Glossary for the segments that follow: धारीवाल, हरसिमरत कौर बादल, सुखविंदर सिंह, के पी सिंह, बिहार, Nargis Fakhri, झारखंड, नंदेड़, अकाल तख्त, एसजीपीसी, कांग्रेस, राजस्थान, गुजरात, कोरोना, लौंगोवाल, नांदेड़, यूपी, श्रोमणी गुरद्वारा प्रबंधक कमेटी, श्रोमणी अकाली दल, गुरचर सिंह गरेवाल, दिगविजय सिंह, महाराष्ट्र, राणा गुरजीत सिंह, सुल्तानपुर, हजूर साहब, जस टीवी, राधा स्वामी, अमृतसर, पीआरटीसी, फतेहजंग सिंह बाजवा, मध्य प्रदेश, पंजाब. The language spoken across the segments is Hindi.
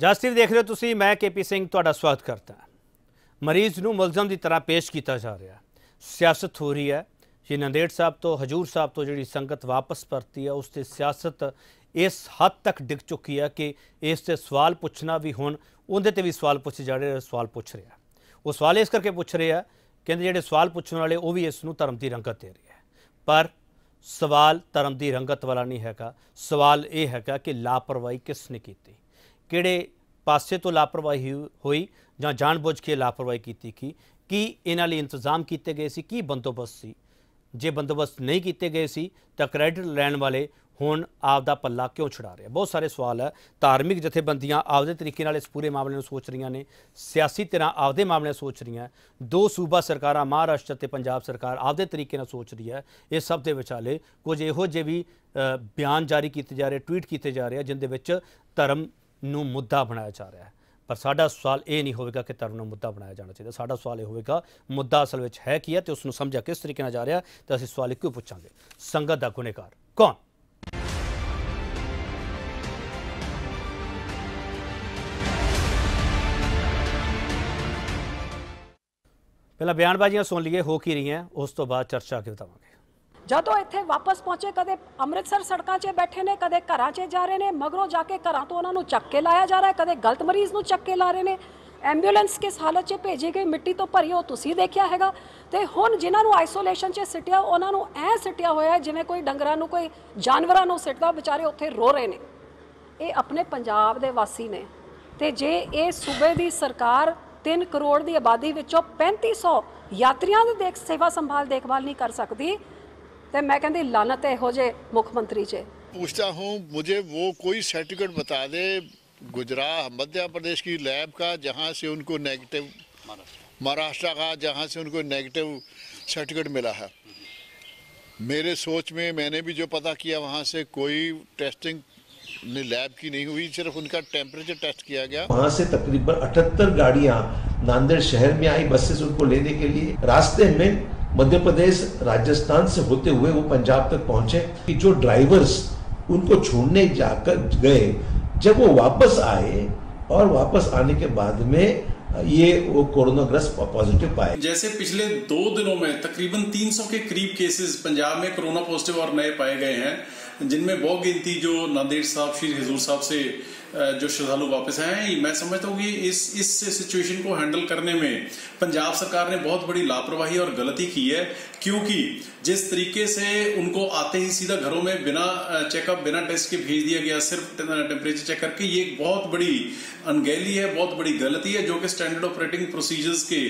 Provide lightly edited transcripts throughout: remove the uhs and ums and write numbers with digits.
जासिर देख रहे हो तुसी, मैं के पी सिंह तुहाडा स्वागत करता। मरीज़ नूं मुलज़म दी तरह पेश किया जा रहा है, सियासत हो रही है। ये नंदेड़ साहब तो हजूर साहब तो जी संगत वापस परती है, उससे सियासत इस हद तक डिग चुकी है कि इस से सवाल पूछना भी हुण उहदे ते भी सवाल पूछे जा रहे। सवाल पूछ रहे हैं, वो सवाल इस करके पूछ रहे हैं कहते जिहड़े सवाल पूछने वाले वो भी इस नूं धर्म की रंगत दे रहे हैं, पर सवाल धर्म की रंगत वाला नहीं हैगा। सवाल ये हैगा कि लापरवाही किसने कीती, किहड़े पासे तो लापरवाही हुई जां जानबूझ के लापरवाही कीती की इन्हां लई इंतजाम किए गए सी, की बंदोबस्त सी। जे बंदोबस्त नहीं किए गए सी तां क्रैडिट लैण वाले हुण आपदा पल्ला क्यों छुड़ा रहे हैं। बहुत सारे सवाल है। धार्मिक जथेबंदियां आपदे तरीके नाल इस पूरे मामले में सोच रही ने, सियासी धिरां आपदे मामले सोच रही हैं, दो सूबा सरकारां महाराष्ट्र ते पंजाब सरकार आपदे तरीके नाल सोच रही है। ये सब दे विचाले कुछ इहो जे भी बयान जारी किए जा रहे, ट्वीट किए जा रहे हैं जिंदे विच धर्म नूं मुद्दा बनाया जा रहा है। पर साडा सवाल ये नहीं होगा कि धर्म नूं मुद्दा बनाया जाना चाहिए। साडा सवाल ये होगा मुद्दा असल विच है की है तो उसनूं समझा किस तरीके नाल जा रहा है। तो असीं सवाल क्यों पूछांगे, संगत दा गुनहगार कौन? पहला बयानबाजियां सुन लीए हो की रही हैं, उस तो बाद चर्चा के बतावांगे। जदों इत्थे वापस पहुंचे कदे अमृतसर सड़कां 'च बैठे ने, कदे घरां 'च जा रहे ने, मगरों जाके घरां तो उन्हां नूं चक के लाया जा रहा है, कदे गलत मरीज़ नूं चक के ला रहे ने। एंबूलेंस किस हालत 'च भेजी गई, मिट्टी तो भरी हो तुसीं देखिया हैगा। ते हुण जिन्हां नूं आइसोलेशन 'च सिटिया उन्हां नूं ऐ सिटिया होया जिवें कोई डंगरां नूं कोई जानवरां नूं सिटदा, बेचारे उत्थे रो रहे ने। ये अपने पंजाब दे वासी ने ते जे ये सूबे दी सरकार 3 करोड़ की आबादी 3500 यात्रियों की सेवा संभाल देखभाल नहीं कर सकती तो मैं कहती लानत है हो जे मुख्यमंत्री जे। पूछता हूँ मुझे वो कोई सर्टिफिकेट बता दे गुजरात मध्य प्रदेश की लैब का जहाँ से उनको नेगेटिव, महाराष्ट्र का जहाँ से उनको नेगेटिव सर्टिफिकेट मिला है। मेरे सोच में मैंने भी जो पता किया वहाँ से कोई टेस्टिंग लैब की नहीं हुई, सिर्फ उनका टेम्परेचर टेस्ट किया गया। वहाँ से तकरीबन 78 गाड़ियाँ नांदेड़ शहर में आई, बसेस उनको लेने के लिए। रास्ते में मध्य प्रदेश राजस्थान से होते हुए वो पंजाब तक पहुँचे कि जो ड्राइवर्स उनको छोड़ने जाकर गए, जब वो वापस आए और वापस आने के बाद में ये वो कोरोना ग्रस्त पॉजिटिव पाए। जैसे पिछले 2 दिनों में तकरीबन 300 के करीब केसेस पंजाब में कोरोना पॉजिटिव और नए पाए गए हैं, जिनमें बहुत गिनती जो नांदेड़ साहब श्री हजूर साहब से जो श्रद्धालु वापस आए हैं। मैं समझता हूँ कि इस सिचुएशन को हैंडल करने में पंजाब सरकार ने बहुत बड़ी लापरवाही और गलती की है, क्योंकि जिस तरीके से उनको आते ही सीधा घरों में बिना चेकअप बिना टेस्ट के भेज दिया गया, सिर्फ टेम्परेचर चेक करके, ये बहुत बड़ी अनगहली है, बहुत बड़ी गलती है जो कि स्टैंडर्ड ऑपरेटिंग प्रोसीजर्स के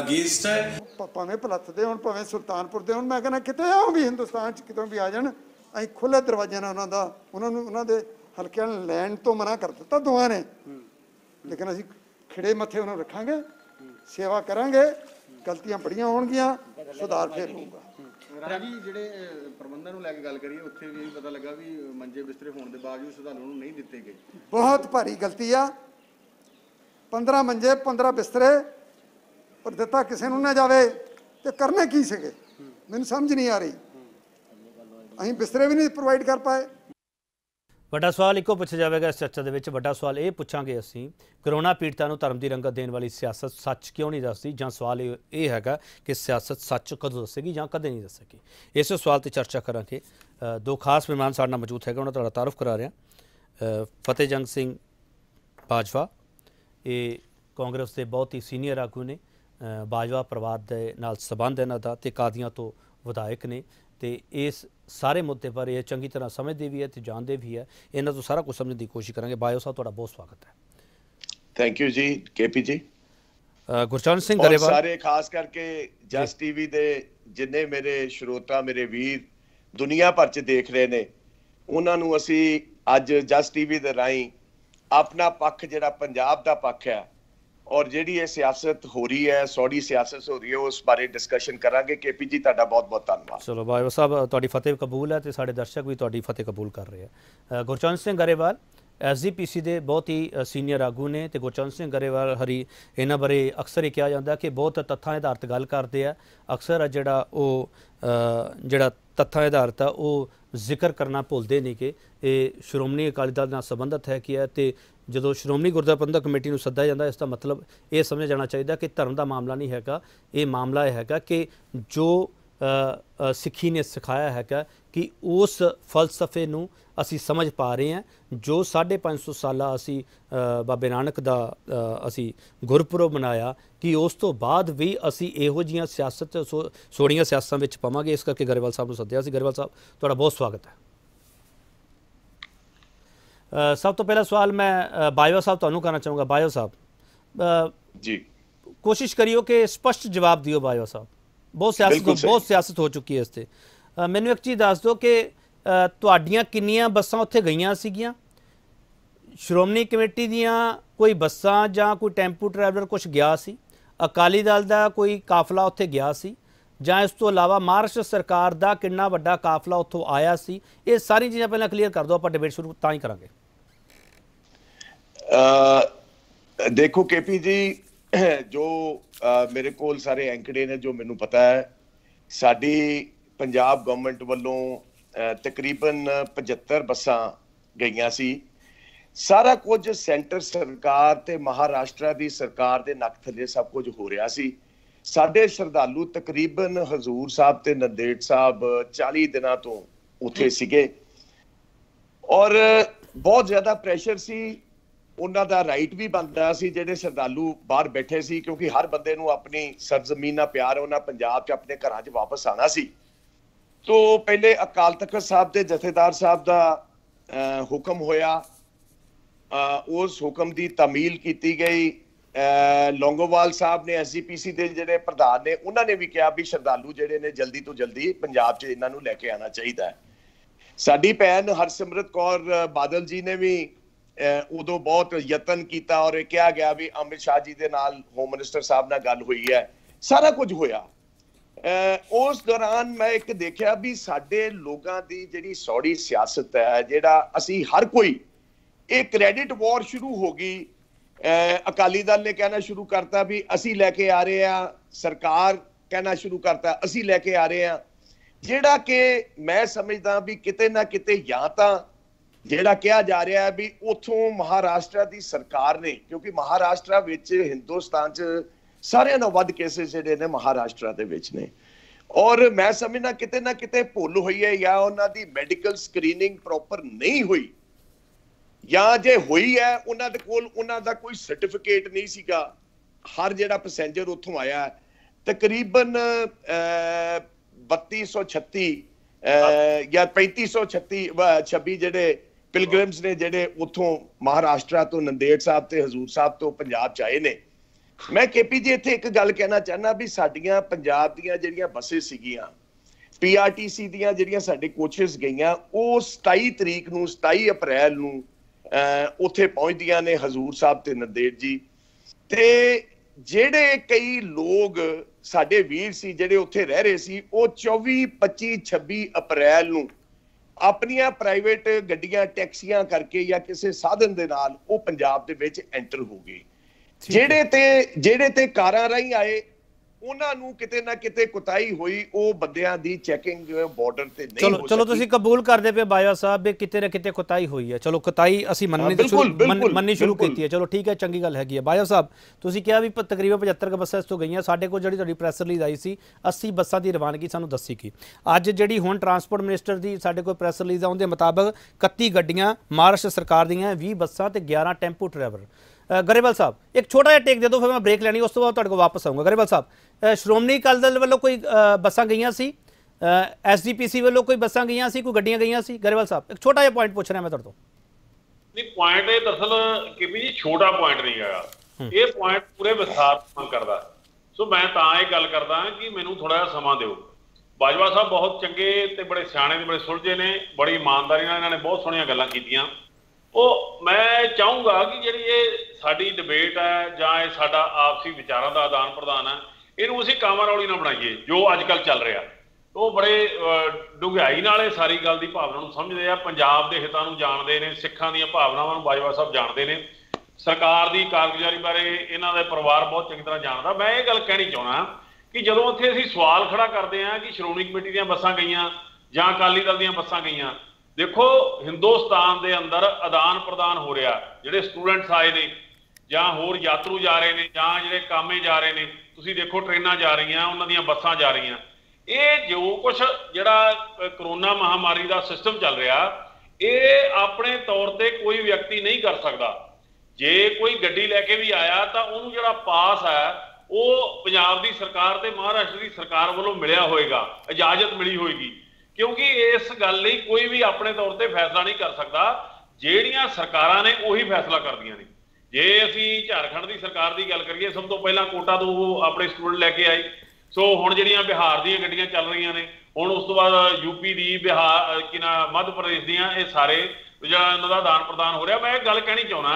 अगेंस्ट है। भावें पलत दे होण, भावें सुल्तानपुर दे होण, मैं कहना कितों आओ भी हिंदुस्तान च कितों भी आ जाण, असीं खुले दरवाजे नाल उन्हां दा उन्हां दे हल्के लैंड तो मना कर दिता दोवां ने, लेकिन असीं खिड़े मत्थे उन्हां नूं रखांगे, सेवा करांगे। गलतियां बड़ियां होणगियां, सुधार फिर होगा। राजी जिहड़े प्रबंधन नूं लैके गल करिए उत्थे वी पता लगा वी मंजे बिस्तरे होण दे बावजूद श्रद्धालुआं नूं नहीं दित्ते गए। बहुत भारी गलती आ, 15 मंजे 15 बिस्तरे पर दिता किसी नूं ना जावे ते करने की सीगे, मैनूं समझ नहीं आ रही। असीं बिस्तरे भी नहीं प्रोवाइड कर पाए। वड्डा सवाल इक्को पुछा जाएगा इस चर्चा दे विच, वड्डा सवाल ये पूछांगे असीं करोना पीड़ितां नूं धर्म दी रंगत देण वाली सियासत सच क्यों नहीं दसदी, जां सवाल ये हैगा कि सियासत सच कदों दसेगी जां कदे नहीं दसेगी। इस सवाल ते चर्चा करांगे। दो खास मेहमान साडे नाल मौजूद हैगे, उन्हां दा तारुफ करा रहे हैं। फतेहजंग सिंह बाजवा ये कांग्रेस के बहुत ही सीनियर आगू ने, बाजवा परिवार दे नाल संबंध इन्हां दा ते कादियां तो विधायक ने, तो इस सारे मुद्दे पर यह चंगी तरह समझते भी है तो जानते भी है। इन्हों तो सारा कुछ समझने की कोशिश करेंगे। बायो साहब थोड़ा बहुत स्वागत है। Thank you ji K P ji. गुरचर सिंह गरेवाल सारे खास करके जस टीवी दे जिन्ने मेरे श्रोता मेरे वीर दुनिया भर च देख रहे ने, उन्हां नूं असीं अज जस टीवी दे राहीं अपना पक्ष जिहड़ा पंजाब दा पक्ष है और जिहड़ी ये सियासत हो रही है सौड़ी सियासत हो रही है उस बारे डिस्कशन करांगे। के पी जी तुहाडा बहुत बहुत धन्नवाद। चलो बाजवा साहब तुहाडी फतेह कबूल है तो साडे दर्शक भी तुहाडी फतेह कबूल कर रहे हैं। गुरचर सिंह गरेवाल एसडीपीसी के बहुत ही सीनियर आगू ने तो गुरचर सिंह गरेवाल हरी इन्हों बारे अक्सर ही कहा जाता कि बहुत तथ्य आधारित गल करते हैं, अक्सर जोड़ा तथ्य आधारित वो जिक्र करना भुलते नहीं कि ये श्रोमणी अकाली दल संबंधित है कि है। तो जो श्रोमणी गुरद्वारा प्रबंधक कमेटी में सद्या जाता इसका मतलब ये समझ जाना चाहिए कि धर्म का मामला नहीं है, ये मामला है कि जो सिखी ने सिखाया है कि उस फलसफे नूं असी समझ पा रहे हैं जो 550 साल असी बाबे नानक दा असी गुरपुरब मनाया कि उस तो बाद भी असी इहो जिहियां सियासत सोड़ियां सियासतां विच पावांगे। इस करके गरेवाल साहब नूं सद्दिया सी। गरेवाल साहब तुहाडा बहुत स्वागत है। सब तो पहला सवाल मैं बाजवा साहब तुहानूं करना चाहूँगा। बाजवा साहब जी कोशिश करियो कि स्पष्ट जवाब दियो। बाजवा साहब बहुत सियासत हो चुकी है इसते। मैनू एक चीज़ दस दो कि तुहाड़ियां किन्नियां बसां उत्थे गईयां सीगियां, श्रोमणी कमेटी दियां कोई बसां जां कोई टैंपू ट्रैवलर कुछ गया सी, अकाली दल का कोई काफिला उत्थे गया सी, जां इस तो अलावा महाराष्ट्र सरकार का कितना वड्डा काफिला उत्थों आया सी। ये सारी चीज़ां पहले क्लीयर कर दो, आपां डिबेट शुरू तां ही करांगे। देखो के पी जी, जो मेरे को सारे एंकड़े ने जो मैनू पता है, साड़ी पंजाब गवर्नमेंट वालों तकरीबन 75 बसा गई सी। सारा कुछ सेंटर सरकार ते महाराष्ट्र की सरकार के नक थले सब कुछ हो रहा सी। साडे श्रद्धालु तकरीबन हजूर साहब ते नंदेड़ साहब 40 दिनों तो उत्थे सीगे और बहुत ज़्यादा प्रेशर सी। उन्हां दा राइट भी बनदा सी जिहड़े श्रद्धालु बाहर बैठे सी, क्योंकि हर बंदे नूं अपनी सरजमीन नाल प्यार है, उन्हां पंजाब च अपने घरां च वापस आना सी। तो पहले अकाल तख्त साहब दे जथेदार साहब दा हुक्म होया, उस हुक्म दी तामील कीती गई। लौंगोवाल साहब ने एसजीपीसी दे जिहड़े प्रधान ने उन्हां ने भी कहा भी श्रद्धालु जिहड़े ने जल्दी तो जल्दी पंजाब च इन्हां नूं लैके आना चाहीदा है। साडी भैन हरसिमरत कौर बादल जी ने भी उदों बहुत यतन किया और यह कहा गया भी अमित शाह जी के नाल होम मिनिस्टर साहब नाल गल हुई है, सारा कुछ होया। उस दौरान मैं एक देखा भी साडे लोगों की जिहड़ी सौड़ी सियासत है, जिहड़ा असी हर कोई एक क्रेडिट वॉर शुरू हो गई। अकाली दल ने कहना शुरू करता भी असी लैके आ रहे हैं, सरकार कहना शुरू करता असी लैके आ रहे हैं, जिहड़ा कि मैं समझदा भी किते ना किते या तो ਜਿਹੜਾ ਕਿਹਾ ਜਾ ਰਿਹਾ ਵੀ ਉਥੋਂ ਮਹਾਰਾਸ਼ਟਰ ਦੀ ਸਰਕਾਰ ਨੇ, ਕਿਉਂਕਿ ਮਹਾਰਾਸ਼ਟਰ ਵਿੱਚ ਹਿੰਦੁਸਤਾਨ 'ਚ ਸਾਰਿਆਂ ਨਾਲੋਂ ਵੱਧ ਕੇਸਿਸ ਜਿਹੜੇ ਨੇ ਮਹਾਰਾਸ਼ਟਰ ਦੇ ਵਿੱਚ ਨੇ ਔਰ ਮੈਂ ਸਮਝਦਾ ਕਿਤੇ ਨਾ ਕਿਤੇ ਭੁੱਲ ਹੋਈ ਹੈ ਜਾਂ ਉਹਨਾਂ ਦੀ ਮੈਡੀਕਲ ਸਕਰੀਨਿੰਗ ਪ੍ਰੋਪਰ ਨਹੀਂ ਹੋਈ ਜਾਂ ਜੇ ਹੋਈ ਹੈ ਉਹਨਾਂ ਦੇ ਕੋਲ ਉਹਨਾਂ ਦਾ ਕੋਈ ਸਰਟੀਫਿਕੇਟ ਨਹੀਂ ਸੀਗਾ। ਹਰ ਜਿਹੜਾ ਪੈਸੇਂਜਰ ਉੱਥੋਂ ਆਇਆ ਤਕਰੀਬਨ 3236 ਜਾਂ 3526 ਜਿਹੜੇ ਪਿਲਗ੍ਰਿਮਸ ਨੇ ਜਿਹੜੇ ਉੱਥੋਂ ਮਹਾਰਾਸ਼ਟਰ ਤੋਂ ਨੰਦੇੜ ਸਾਹਿਬ ਤੇ ਹਜ਼ੂਰ ਸਾਹਿਬ ਤੋਂ ਪੰਜਾਬ ਚ ਆਏ ਨੇ। ਮੈਂ ਕੇਪੀ ਜੀ ਇੱਥੇ ਇੱਕ ਗੱਲ ਕਹਿਣਾ ਚਾਹੁੰਦਾ ਵੀ ਸਾਡੀਆਂ ਪੰਜਾਬ ਦੀਆਂ ਜਿਹੜੀਆਂ ਬੱਸਿਸ ਸੀਗੀਆਂ ਪੀਆਰਟੀਸੀ ਦੀਆਂ ਜਿਹੜੀਆਂ ਸਾਡੇ ਕੋਚਸ ਗਈਆਂ ਉਹ 27 ਤਰੀਕ ਨੂੰ 27 ਅਪ੍ਰੈਲ ਨੂੰ ਉੱਥੇ ਪਹੁੰਚਦੀਆਂ ਨੇ ਹਜ਼ੂਰ ਸਾਹਿਬ ਤੇ ਨੰਦੇੜ ਜੀ। ਤੇ ਜਿਹੜੇ ਕਈ ਲੋਕ ਸਾਡੇ ਵੀਰ ਸੀ ਜਿਹੜੇ ਉੱਥੇ ਰਹਿ ਰਹੇ ਸੀ ਉਹ 24 25 26 ਅਪ੍ਰੈਲ ਨੂੰ ਆਪਣੀਆਂ ਪ੍ਰਾਈਵੇਟ ਗੱਡੀਆਂ ਟੈਕਸੀਆਂ ਕਰਕੇ ਜਾਂ ਕਿਸੇ ਸਾਧਨ ਦੇ ਨਾਲ ਉਹ ਪੰਜਾਬ ਦੇ ਵਿੱਚ ਐਂਟਰ ਹੋ ਗਏ। ਜਿਹੜੇ ਤੇ ਕਾਰਾਂ ਰਾਹੀਂ ਆਏ ਉਹਨਾਂ ਨੂੰ ਕਿਤੇ ਨਾ ਕਿਤੇ ਕੁਤਾਈ ਹੋਈ, ਉਹ ਬੰਦਿਆਂ ਦੀ ਚੈਕਿੰਗ ਬਾਰਡਰ ਤੇ ਨਹੀਂ ਹੋ ਸਕੀ। ਚਲੋ ਤੁਸੀਂ ਕਬੂਲ ਕਰਦੇ ਪਏ ਬਾਜਵਾ ਸਾਹਿਬ ਵੀ ਕਿਤੇ ਨਾ ਕਿਤੇ ਕੁਤਾਈ ਹੋਈ ਹੈ। ਚਲੋ ਕੁਤਾਈ ਅਸੀਂ ਮੰਨਣੀ ਸ਼ੁਰੂ ਕੀਤੀ ਹੈ, ਚਲੋ ਠੀਕ ਹੈ, ਚੰਗੀ ਗੱਲ ਹੈਗੀ ਹੈ। ਬਾਜਵਾ ਸਾਹਿਬ ਤੁਸੀਂ ਕਿਹਾ ਵੀ ਤਕਰੀਬਨ 75 ਬੱਸਾਂ ਇਸ ਤੋਂ ਗਈਆਂ, ਸਾਡੇ ਕੋਲ ਜਿਹੜੀ ਤੁਹਾਡੀ ਪ੍ਰੈਸ ਰਿਲੀਜ਼ ਆਈ ਸੀ 80 ਬੱਸਾਂ ਦੀ ਰਵਾਨਗੀ ਸਾਨੂੰ ਦੱਸੀ ਕਿ ਅੱਜ ਜਿਹੜੀ ਹੁਣ ਟਰਾਂਸਪੋਰਟ ਮਿਨਿਸਟਰ ਦੀ ਸਾਡੇ ਕੋਲ ਪ੍ਰੈਸ ਰਿਲੀਜ਼ ਆਉਣ ਦੇ ਮੁਤਾਬਕ 31 ਗੱਡੀਆਂ ਮਹਾਰਾਸ਼ਟਰ ਸਰਕਾਰ ਦੀਆਂ, 20 ਬੱਸਾਂ ਤੇ 11 ਟੈਂਪੂ ਡਰਾਈਵਰ। गरेवाल साहब एक छोटा जहा टेक दे दो फिर मैं ब्रेक लैनी, उस तो बाद तुहाडे वापस आऊँगा। गरेवाल साहब श्रोमणी अकाली दल वालों कोई बसा गई सी, एस डी पी सी वालों कोई बसा गई सी, कोई गड्डियां गई सी। गरेवाल साहब एक छोटा जहा पॉइंट पूछ रहा मैं तुहाडे नहीं पॉइंट है दरअसल कि भी छोटा पॉइंट नहीं है, ये पॉइंट पूरे विस्तार करता। सो मैं तां ये गल करदा कि मैनूं थोड़ा जिहा समा दिओ। बाजवा साहब बहुत चंगे ते बड़े सियाणे ते बड़े सुलझे ने, बड़ी ईमानदारी नाल इन्हां ने बहुत सोहणियां गल्लां कीतीआं। मैं चाहूँगा कि जिहड़ी ये साडी डिबेट है जां ये साडा आपसी विचारां दा आदान प्रदान है, इहनूं असीं कांवड़ वाली ना बनाइए जो अजकल चल रहा। तो बड़े डुंघाई नाल सारी गल की भावना नूं समझदे आ, पंजाब के हितां नूं जाणदे ने, सिखां दीआं भावनावां नूं बाजवा साहब जाणदे ने, सरकार की कारगुजारी बारे इन्हां दा परिवार बहुत चंगी तरह जाणदा। मैं ये गल कहनी चाहुंदा कि जदों इत्थे असीं सवाल खड़ा करदे हां कि श्रोमणी कमेटी दीआं बसां गईआं जां अकाली दल दीआं बसां गईआं, देखो हिंदुस्तान के अंदर आदान प्रदान हो रहा, जिहड़े स्टूडेंट्स आए ने जां होर यात्रु जा रहे हैं जां जिहड़े कामे जा रहे हैं, तुसीं देखो ट्रेनां जा रहीआं, उन्हां दीआं बसां जा रहीआं, ये जो कुछ जिहड़ा कोरोना महामारी का सिस्टम चल रहा ये अपने तौर पर कोई व्यक्ति नहीं कर सकता। जे कोई गड्डी लैके भी आया तो उन्होंने जिहड़ा पास है वो पंजाब की सरकार ते महाराष्ट्र की सरकार वालों मिलिया होएगा, इजाजत मिली होएगी, क्योंकि इस गल लई कोई भी अपने तौर पर फैसला नहीं कर सकता, जिहड़ियां सरकारां ने उही फैसला करदियां ने। जे असीं झारखंड की सरकार की गल करिए, सब तो पहलां कोटा तो अपने स्टूडेंट लैके आई, सो हुण जिहड़ियां बिहार दी गड्डियां चल रही ने, हुण उस तो बाद यूपी दी, बिहार कि ना मध्य प्रदेश दियां, ये सारे जिहड़ा इन्हां दा दान प्रदान हो रहा। मैं एक गल कहनी चाहुंदा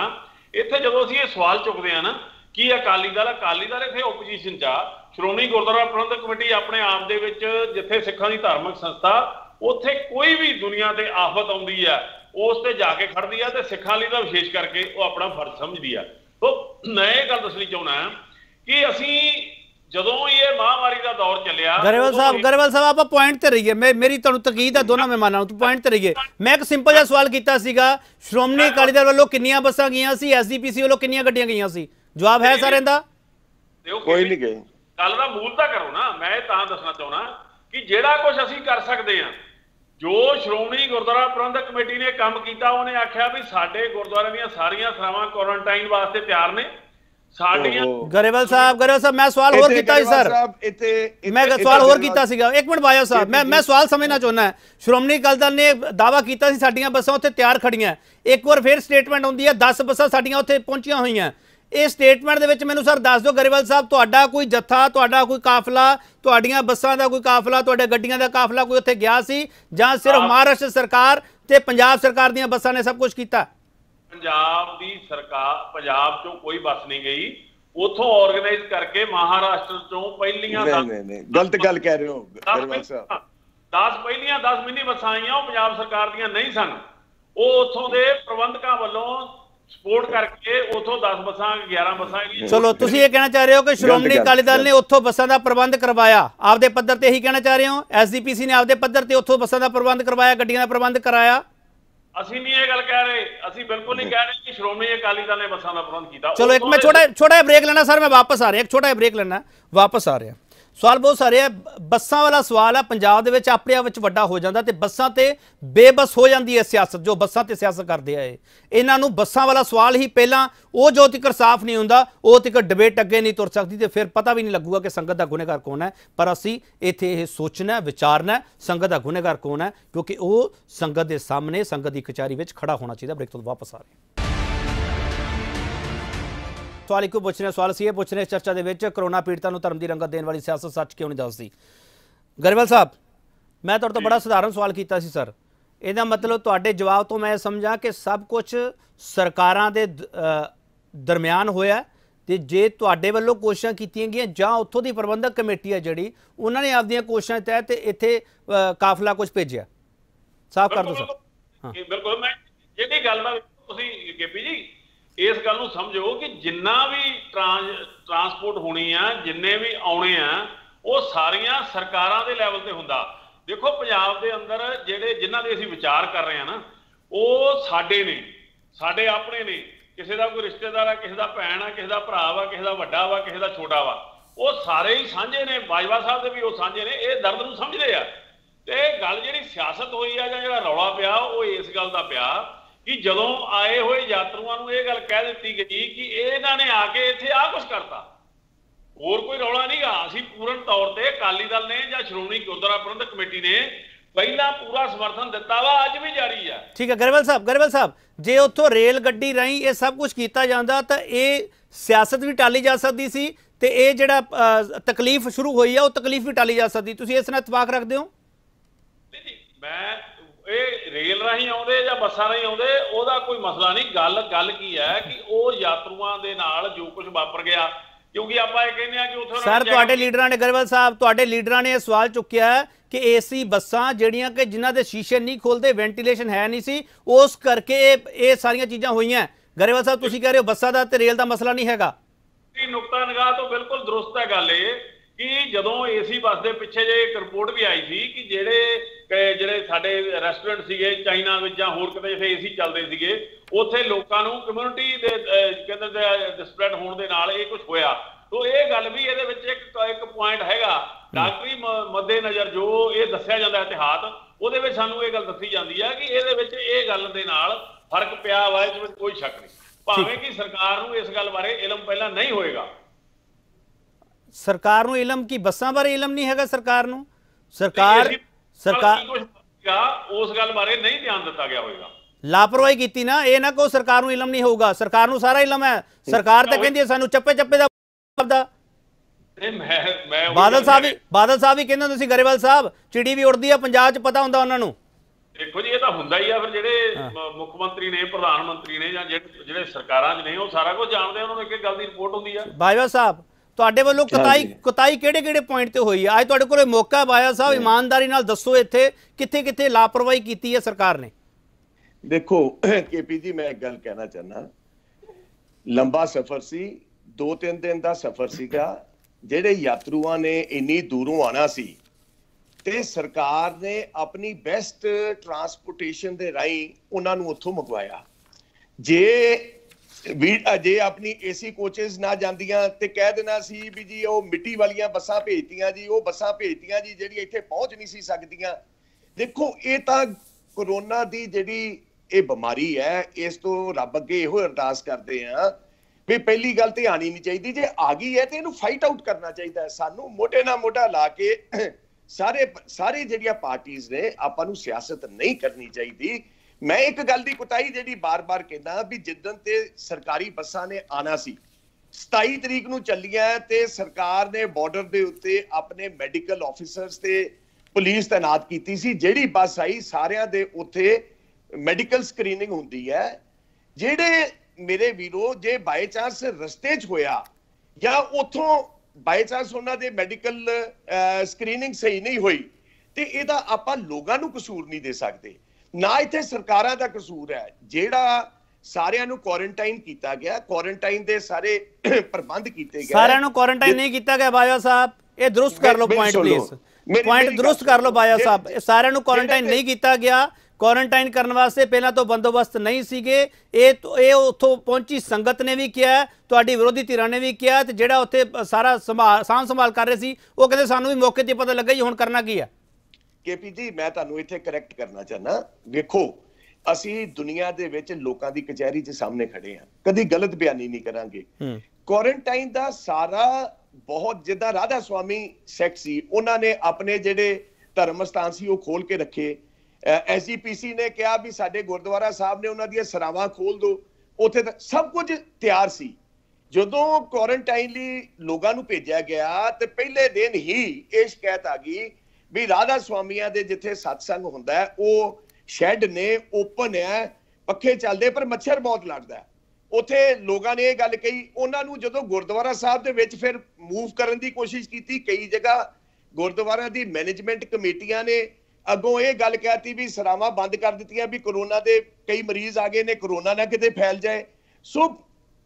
इत्थे जदों असीं ये सवाल चुकदे आ ना कि अकाली दल इत्थे ओपोजिशन चा, श्रोमणी गुरद्वारा प्रबंधक कमेटी अपने आप दे विच जिथे सिखां दी धार्मिक संस्था, उत्थे कोई भी दुनिया ते आफत आउंदी है उस ते जाके खड़दी है ते सिखां लई तां विशेष करके वो अपना फर्ज समझदी है। तो मैं ये गल दसणी चाहुंदा कि असीं जदों ये महामारी का दौर चलिया, गरेवाल साहब आप पॉइंट ते रहिए, मेरी तुहानूं तकीद है दोनों मेहमानां नूं, पॉइंट ते रहिए। मैं एक सिंपल जिहा सवाल कीता सीगा, श्रोमणी अकाली दल वालों कितनी बसां गईआं सी, एसडीपीसी वालों कितनी गड्डियां गईआं सी, जवाब है सारे दा कोई नहीं गई। गल दा मूल तां करो ना, मैं तां दसणा चाहुंदा कि जिहड़ा कुछ असीं कर सकदे हां, जो श्रोमणी गुरद्वारा प्रबंधक कमेटी ने काम कीता, उहने आखिया भी साडे गुरद्वारे दीआं सारीआं सरावां क्वारंटाइन वास्ते तैयार ने। गरेवाल साहब मैं सवाल होर कीता सीगा, एक मिनट बाजवा साहब मैं सवाल समझना चाहना है। श्रोमणी अकाली दल ने दावा कीता सी साडीआं बसां उत्थे तैयार खड़ीआं, एक बार फिर स्टेटमेंट आउंदी है 10 बसां साडीआं उत्थे पहुंचीआं होईआं, इस स्टेटमेंट दे विच मैनूं सर दस दो गरेवाल साहब, तुहाडा कोई जत्था, तुहाडा कोई काफला, तुहाडीआं बसां दा कोई काफला, तुहाडे गड्डियां दा काफला कोई उत्थे गया सी जां सिर्फ महाराष्ट्र सरकार ते पंजाब सरकार दीआं बसां ने सब कुछ कीता? पंजाब दी सरकार, पंजाब चो कोई बस नहीं गई, उथों ऑर्गेनाइज करके महाराष्ट्र चो पहलियां गलत गल कह रहे हो, 10 पहलियां 10 मिनी बसां आईआं पंजाब सरकार दीआं नहीं सन, वो उथों दे प्रबंधकां वल्लों सपोर्ट करके उथों 10 बसां 11 बसां। चलो तुसीं ये कहना चाह रहे हो कि श्रोमणी अकाली दल ने उथों बसां दा प्रबंध करवाया आपदे पद्धर ते, यही कहना चाह रहे हो एसडीपीसी ने आपदे पद्धर ते उथों बसां दा प्रबंध करवाया, गड्डियां दा प्रबंध कराया? ਅਸੀਂ ਨਹੀਂ ਇਹ ਗੱਲ ਕਹਿ ਰਹੇ, ਅਸੀਂ ਬਿਲਕੁਲ ਨਹੀਂ ਕਹਿ ਰਹੇ ਕਿ ਸ਼੍ਰੋਮਣੀ ਅਕਾਲੀ ਦਲ ਨੇ ਬਸਾਂ ਦਾ ਪ੍ਰਬੰਧ ਕੀਤਾ। ਚਲੋ ਇੱਕ ਮੈਂ ਛੋਟਾ ਬ੍ਰੇਕ ਲੈਣਾ ਸਰ, ਮੈਂ ਵਾਪਸ ਆ ਰਿਹਾ, ਇੱਕ ਛੋਟਾ ਬ੍ਰੇਕ ਲੈਣਾ, ਵਾਪਸ ਆ ਰਿਹਾ। ਸਵਾਲ ਬਹੁਤ ਸਾਰੇ ਆ, ਬੱਸਾਂ ਵਾਲਾ ਸਵਾਲ ਆ, ਪੰਜਾਬ ਦੇ ਵਿੱਚ ਆਪਣੇ ਆਪ ਵਿੱਚ ਵੱਡਾ ਹੋ ਜਾਂਦਾ ਤੇ ਬੱਸਾਂ ਤੇ ਬੇਬਸ ਹੋ ਜਾਂਦੀ ਹੈ ਸਿਆਸਤ, ਜੋ ਬੱਸਾਂ ਤੇ ਸਿਆਸਤ ਕਰਦੇ ਆ ਇਹਨਾਂ ਨੂੰ ਬੱਸਾਂ ਵਾਲਾ ਸਵਾਲ ਹੀ ਪਹਿਲਾਂ, ਉਹ ਜੋ ਤੀਕਰ ਸਾਫ਼ ਨਹੀਂ ਹੁੰਦਾ ਉਹ ਤੀਕਰ ਡਿਬੇਟ ਅੱਗੇ ਨਹੀਂ ਤੁਰ ਸਕਦੀ ਤੇ ਫਿਰ ਪਤਾ ਵੀ ਨਹੀਂ ਲੱਗੂਗਾ ਕਿ ਸੰਗਤ ਦਾ ਗੁਨਾਹਗਾਰ ਕੌਣ ਹੈ। ਪਰ ਅਸੀਂ ਇੱਥੇ ਇਹ ਸੋਚਣਾ ਵਿਚਾਰਨਾ ਸੰਗਤ ਦਾ ਗੁਨਾਹਗਾਰ ਕੌਣ ਹੈ, ਕਿਉਂਕਿ ਉਹ ਸੰਗਤ ਦੇ ਸਾਹਮਣੇ, ਸੰਗਤ ਦੀ ਕਚਹਿਰੀ ਵਿੱਚ ਖੜਾ ਹੋਣਾ ਚਾਹੀਦਾ। ਬ੍ਰੇਕ ਤੋਂ ਵਾਪਸ ਆ ਰਹੇ। सवाल एक पूछ रहे, सवाल असीं पूछ रहे चर्चा के कोरोना पीड़ितां नूं धर्म की रंगत देने वाली सियासत सच क्यों नहीं दसदी? गरेवाल साहब मैं तुहाडे तों बड़ा सधारण सवाल कीता सी सर, इहदा मतलब तुहाडे जवाब तो मैं समझा कि सब कुछ सरकारां दे दरम्यान होया ते जे तुहाडे वल्लों कोशिशां कीतीआं गईआं जां उत्थों दी प्रबंधक कमेटी है जिहड़ी उन्हां ने आपदीआं कोशिशां तहत इत्थे काफला कुछ भेजिआ, साफ कर दो सर। हाँ बिल्कुल, मैं जिहड़ी गल दा तुसीं केपी जी इस गल नूं समझो कि जिन्ना भी ट्रांसपोर्ट होनी है, जिन्ने भी आने वो सारिया सरकारां दे लैवल ते हुंदा। देखो पंजाब दे अंदर जिहड़े जिन्हां दे असीं विचार कर रहे हैं ना वो साडे ने, साडे अपने ने, किसी का कोई रिश्तेदार आ, किसी का भैन आ, किसी का भरा वा, किसी का वड्डा वा, किसी का छोटा वा, वो सारे ही सांझे ने। बाजवा साहब के भी वो सांझे ने, ये दर्द नूं समझदे आ। ते गल जिहड़ी सियासत होई आ जां जिहड़ा रौला पिया वो इस गल दा पिया कि जदों आए हुए यात्रुओं को यह गल कह दी गई कि इन्होंने आके इत्थे आ कुछ करता, होर कोई रौला नहीं गा। असीं पूर्ण तौर पर अकाली दल ने जां श्रोमणी गुरद्वारा प्रबंधक कमेटी ने पहला पूरा समर्थन दिता वा, अज भी जारी है। ठीक है गरेवाल साहब जे उत्थों रेल गड्डी राही यह सब कुछ किया जाता तो यह सियासत भी टाली जा सकती सी ते यह जिहड़ा तकलीफ शुरू हुई है वह तकलीफ भी टाली जा सकती, तुसीं इस नाल इतफाक रखदे हो? नहीं जी, मैं रेल राही आउंदे जां बसां राही आउंदे ओहदा कोई मसला नहीं। गल की है कि वह यात्रुओं के नाल जो कुछ वापर गया, क्योंकि आप कहने सर तुहाडे लीडरां ने, गरेवाल साहब तुहाडे लीडरां ने सवाल चुकिया है कि एसी बसा जड़िया के जिन्हों के शीशे नहीं खोलते वेंटीलेशन है नहीं सी उस करके सारिया चीज़ा हुई हैं। गरेवाल साहब तुसीं कह रहे हो बसा का तो रेल का मसला नहीं हैगा। नुकता निगाह तो बिल्कुल दुरुस्त है गल कि जदों एसी बस के पिछे जे एक रिपोर्ट भी आई थी कि ਜਿਹੜੇ ਸਾਡੇ ਰੈਸਟੋਰੈਂਟ ਸੀਗੇ ਚਾਈਨਾ ਵਿੱਚ ਜਾਂ ਹੋਰ ਕਿਤੇ ਜਿੱਥੇ ਏਸੀ ਚੱਲਦੇ ਸੀਗੇ ਉੱਥੇ ਲੋਕਾਂ ਨੂੰ ਕਮਿਊਨਿਟੀ ਦੇ ਕਹਿੰਦੇ ਸਪਰੈਡ ਹੋਣ ਦੇ ਨਾਲ ਇਹ ਕੁਝ ਹੋਇਆ। ਸੋ ਇਹ ਗੱਲ ਵੀ ਇਹਦੇ ਵਿੱਚ ਇੱਕ ਪੁਆਇੰਟ ਹੈਗਾ ਡਾਕਟਰੀ ਮੱਦੇ ਨਜ਼ਰ ਜੋ ਇਹ ਦੱਸਿਆ ਜਾਂਦਾ ਇਤਿਹਾਸ ਉਹਦੇ ਵਿੱਚ ਸਾਨੂੰ ਇਹ ਗੱਲ ਦੱਸੀ ਜਾਂਦੀ ਆ ਕਿ ਇਹਦੇ ਵਿੱਚ ਇਹ ਗੱਲ ਦੇ ਨਾਲ ਫਰਕ ਪਿਆ ਵਾ, ਇਸ ਵਿੱਚ ਕੋਈ ਸ਼ੱਕ ਨਹੀਂ। ਭਾਵੇਂ ਕਿ ਸਰਕਾਰ ਨੂੰ ਇਸ ਗੱਲ ਬਾਰੇ ਇਲਮ ਪਹਿਲਾਂ ਨਹੀਂ ਹੋਏਗਾ। ਸਰਕਾਰ ਨੂੰ ਇਲਮ ਕੀ ਬੱਸਾਂ ਬਾਰੇ ਇਲਮ ਨਹੀਂ ਹੈਗਾ। ਸਰਕਾਰ ਨੂੰ सरकार उस गल बारे नहीं ध्यान दिता गया होगा, लापरवाही की ना। यह ना को सरकार नूं इलम नहीं होगा, सरकार नूं सारा इलम है। सरकार तो कहती है सानू चप्पे चप्पे दा पता। बादल साहब भी कहते हुंदे सी गरेवाल साहब चिड़ी भी उड़दी है पंजाब च पता हुंदा उहनां नूं। देखो जी ये तो हुंदा ही है फिर जिहड़े मुख्यमंत्री ने प्रधानमंत्री ने जां जिहड़े सरकारां च ने सारा कुछ जानदे उहनां नूं इक गल दी रिपोर्ट हुंदी है। बाजवा साहब ਤੁਹਾਡੇ ਵੱਲੋਂ ਕੁਤਾਈ ਕਿਹੜੇ-ਕਿਹੜੇ ਪੁਆਇੰਟ ਤੇ ਹੋਈ ਹੈ? ਅੱਜ ਤੁਹਾਡੇ ਕੋਲ ਮੌਕਾ ਆਇਆ ਸਾਹਿਬ, ਇਮਾਨਦਾਰੀ ਨਾਲ ਦੱਸੋ ਇੱਥੇ ਕਿੱਥੇ-ਕਿੱਥੇ ਲਾਪਰਵਾਹੀ ਕੀਤੀ ਹੈ ਸਰਕਾਰ ਨੇ। ਦੇਖੋ ਕੇਪੀ ਜੀ ਮੈਂ ਇੱਕ ਗੱਲ ਕਹਿਣਾ ਚਾਹਨਾ, ਲੰਬਾ ਸਫ਼ਰ ਸੀ, 2-3 ਦਿਨ ਦਾ ਸਫ਼ਰ ਸੀਗਾ। ਜਿਹੜੇ ਯਾਤਰੂਆਂ ਨੇ ਇੰਨੀ ਦੂਰੋਂ ਆਣਾ ਸੀ ਤੇ ਸਰਕਾਰ ਨੇ ਆਪਣੀ ਬੈਸਟ ਟਰਾਂਸਪੋਰਟੇਸ਼ਨ ਦੇ ਰਾਹੀਂ ਉਹਨਾਂ ਨੂੰ ਉੱਥੋਂ ਮੰਗਵਾਇਆ। जे अपनी एसी कोचेज ना जांदियां ते कह देना सी भी जी वो मिट्टी वालियां बसां भेजतियां जी, वो बसां भेजतियां जी जिहड़ी इत्थे पहुंच नहीं सी सकदियां। देखो ये तां कोरोना दी जिहड़ी इह बीमारी है, इस तो रब अगे इहो अरदास करदे हां भी पहली गल ते आणी नहीं चाहीदी, जे आ गई है ते इहनूं फाइट आउट करना चाहीदा है। सानूं मोटे ना मोटा ला के सारे जिहड़ियां पार्टीज़ ने आपां नूं सियासत नहीं करनी चाहीदी। मैं एक गल की कुताही जी बार बार कहना भी जिदन ते सरकारी बसां ने आना सी 27 तरीक नूं चलियां ते सरकार ने बॉर्डर दे उत्ते अपने मैडिकल ऑफिसर्स ते पुलिस तैनात कीती सी। जिहड़ी बस आई सारियां दे उत्ते मैडिकल स्क्रीनिंग हुंदी है। जेडे मेरे वीरो जे बाय चांस रस्ते च होया या उथों बाय चांस उन्हां दे मैडिकल स्क्रीनिंग सही नहीं होई ते इहदा आपां लोकां नूं कसूर नहीं दे सकदे, ना इत्थे सरकारां दा कसूर है। जेड़ा सारियां नूं क्वारंटाइन कीता गया, क्वारंटाइन दे सारे प्रबंध कीते गए, सारियां नूं क्वारंटाइन नहीं कीता गया। बाजवा साहब ये दुरुस्त कर लो पॉइंट प्लीज, पॉइंट दुरुस्त कर लो। बाजवा साहब सारियां नूं क्वारंटाइन नहीं कीता गया, क्वारंटाइन करने वास्ते पहला तो बंदोबस्त नहीं सीगे। उत्थों पहुंची संगत ने भी किया, तुहाडी विरोधी धिरां ने भी किया, ते जेड़ा उत्थे सारा सांभ संभाल कर रहे सी वो कहंदे सानूं भी मौके ते पता लगा जी हुण करना की है। केपी जी मैं तुहानूं इत्थे करैक्ट करना चाहना, देखो असी दुनिया दे विच लोकां दी कचहरी च सामने खड़े हां, कदी गलत बयानी नहीं करांगे। क्वारंटाइन दा सारा बहुत जिद्दां राधा स्वामी सेक्ट सी उन्हां ने अपने जिहड़े धर्म स्थान सी ओह खोल के रखे। एसजीपीसी ने कहा भी साडे गुरद्वारा साहब ने उन्हां दीआं सरावां खोल दो, उत्थे सब कुछ तैयार सी। जदों क्वारंटाइन लई लोकां नूं भेजिया गया ते पहले दिन ही इह शिकायत आ गई भी राधा स्वामिया दे जिथे सत्संग हुंदा है वो शेड ने ओपन है, पखे चलते पर मच्छर बहुत लड़दा है। उथे लोगां ने ये गल कही, उन्होंने जदों गुरद्वारा साहब दे विच फिर मूव करन दी कोशिश की, कई जगह गुरद्वारा दी मैनेजमेंट कमेटियां ने अगों ये गल कहती भी सरावां बंद कर दित्तियां भी कोरोना दे कई मरीज आ गए ने, कोरोना ना किते फैल जाए। सो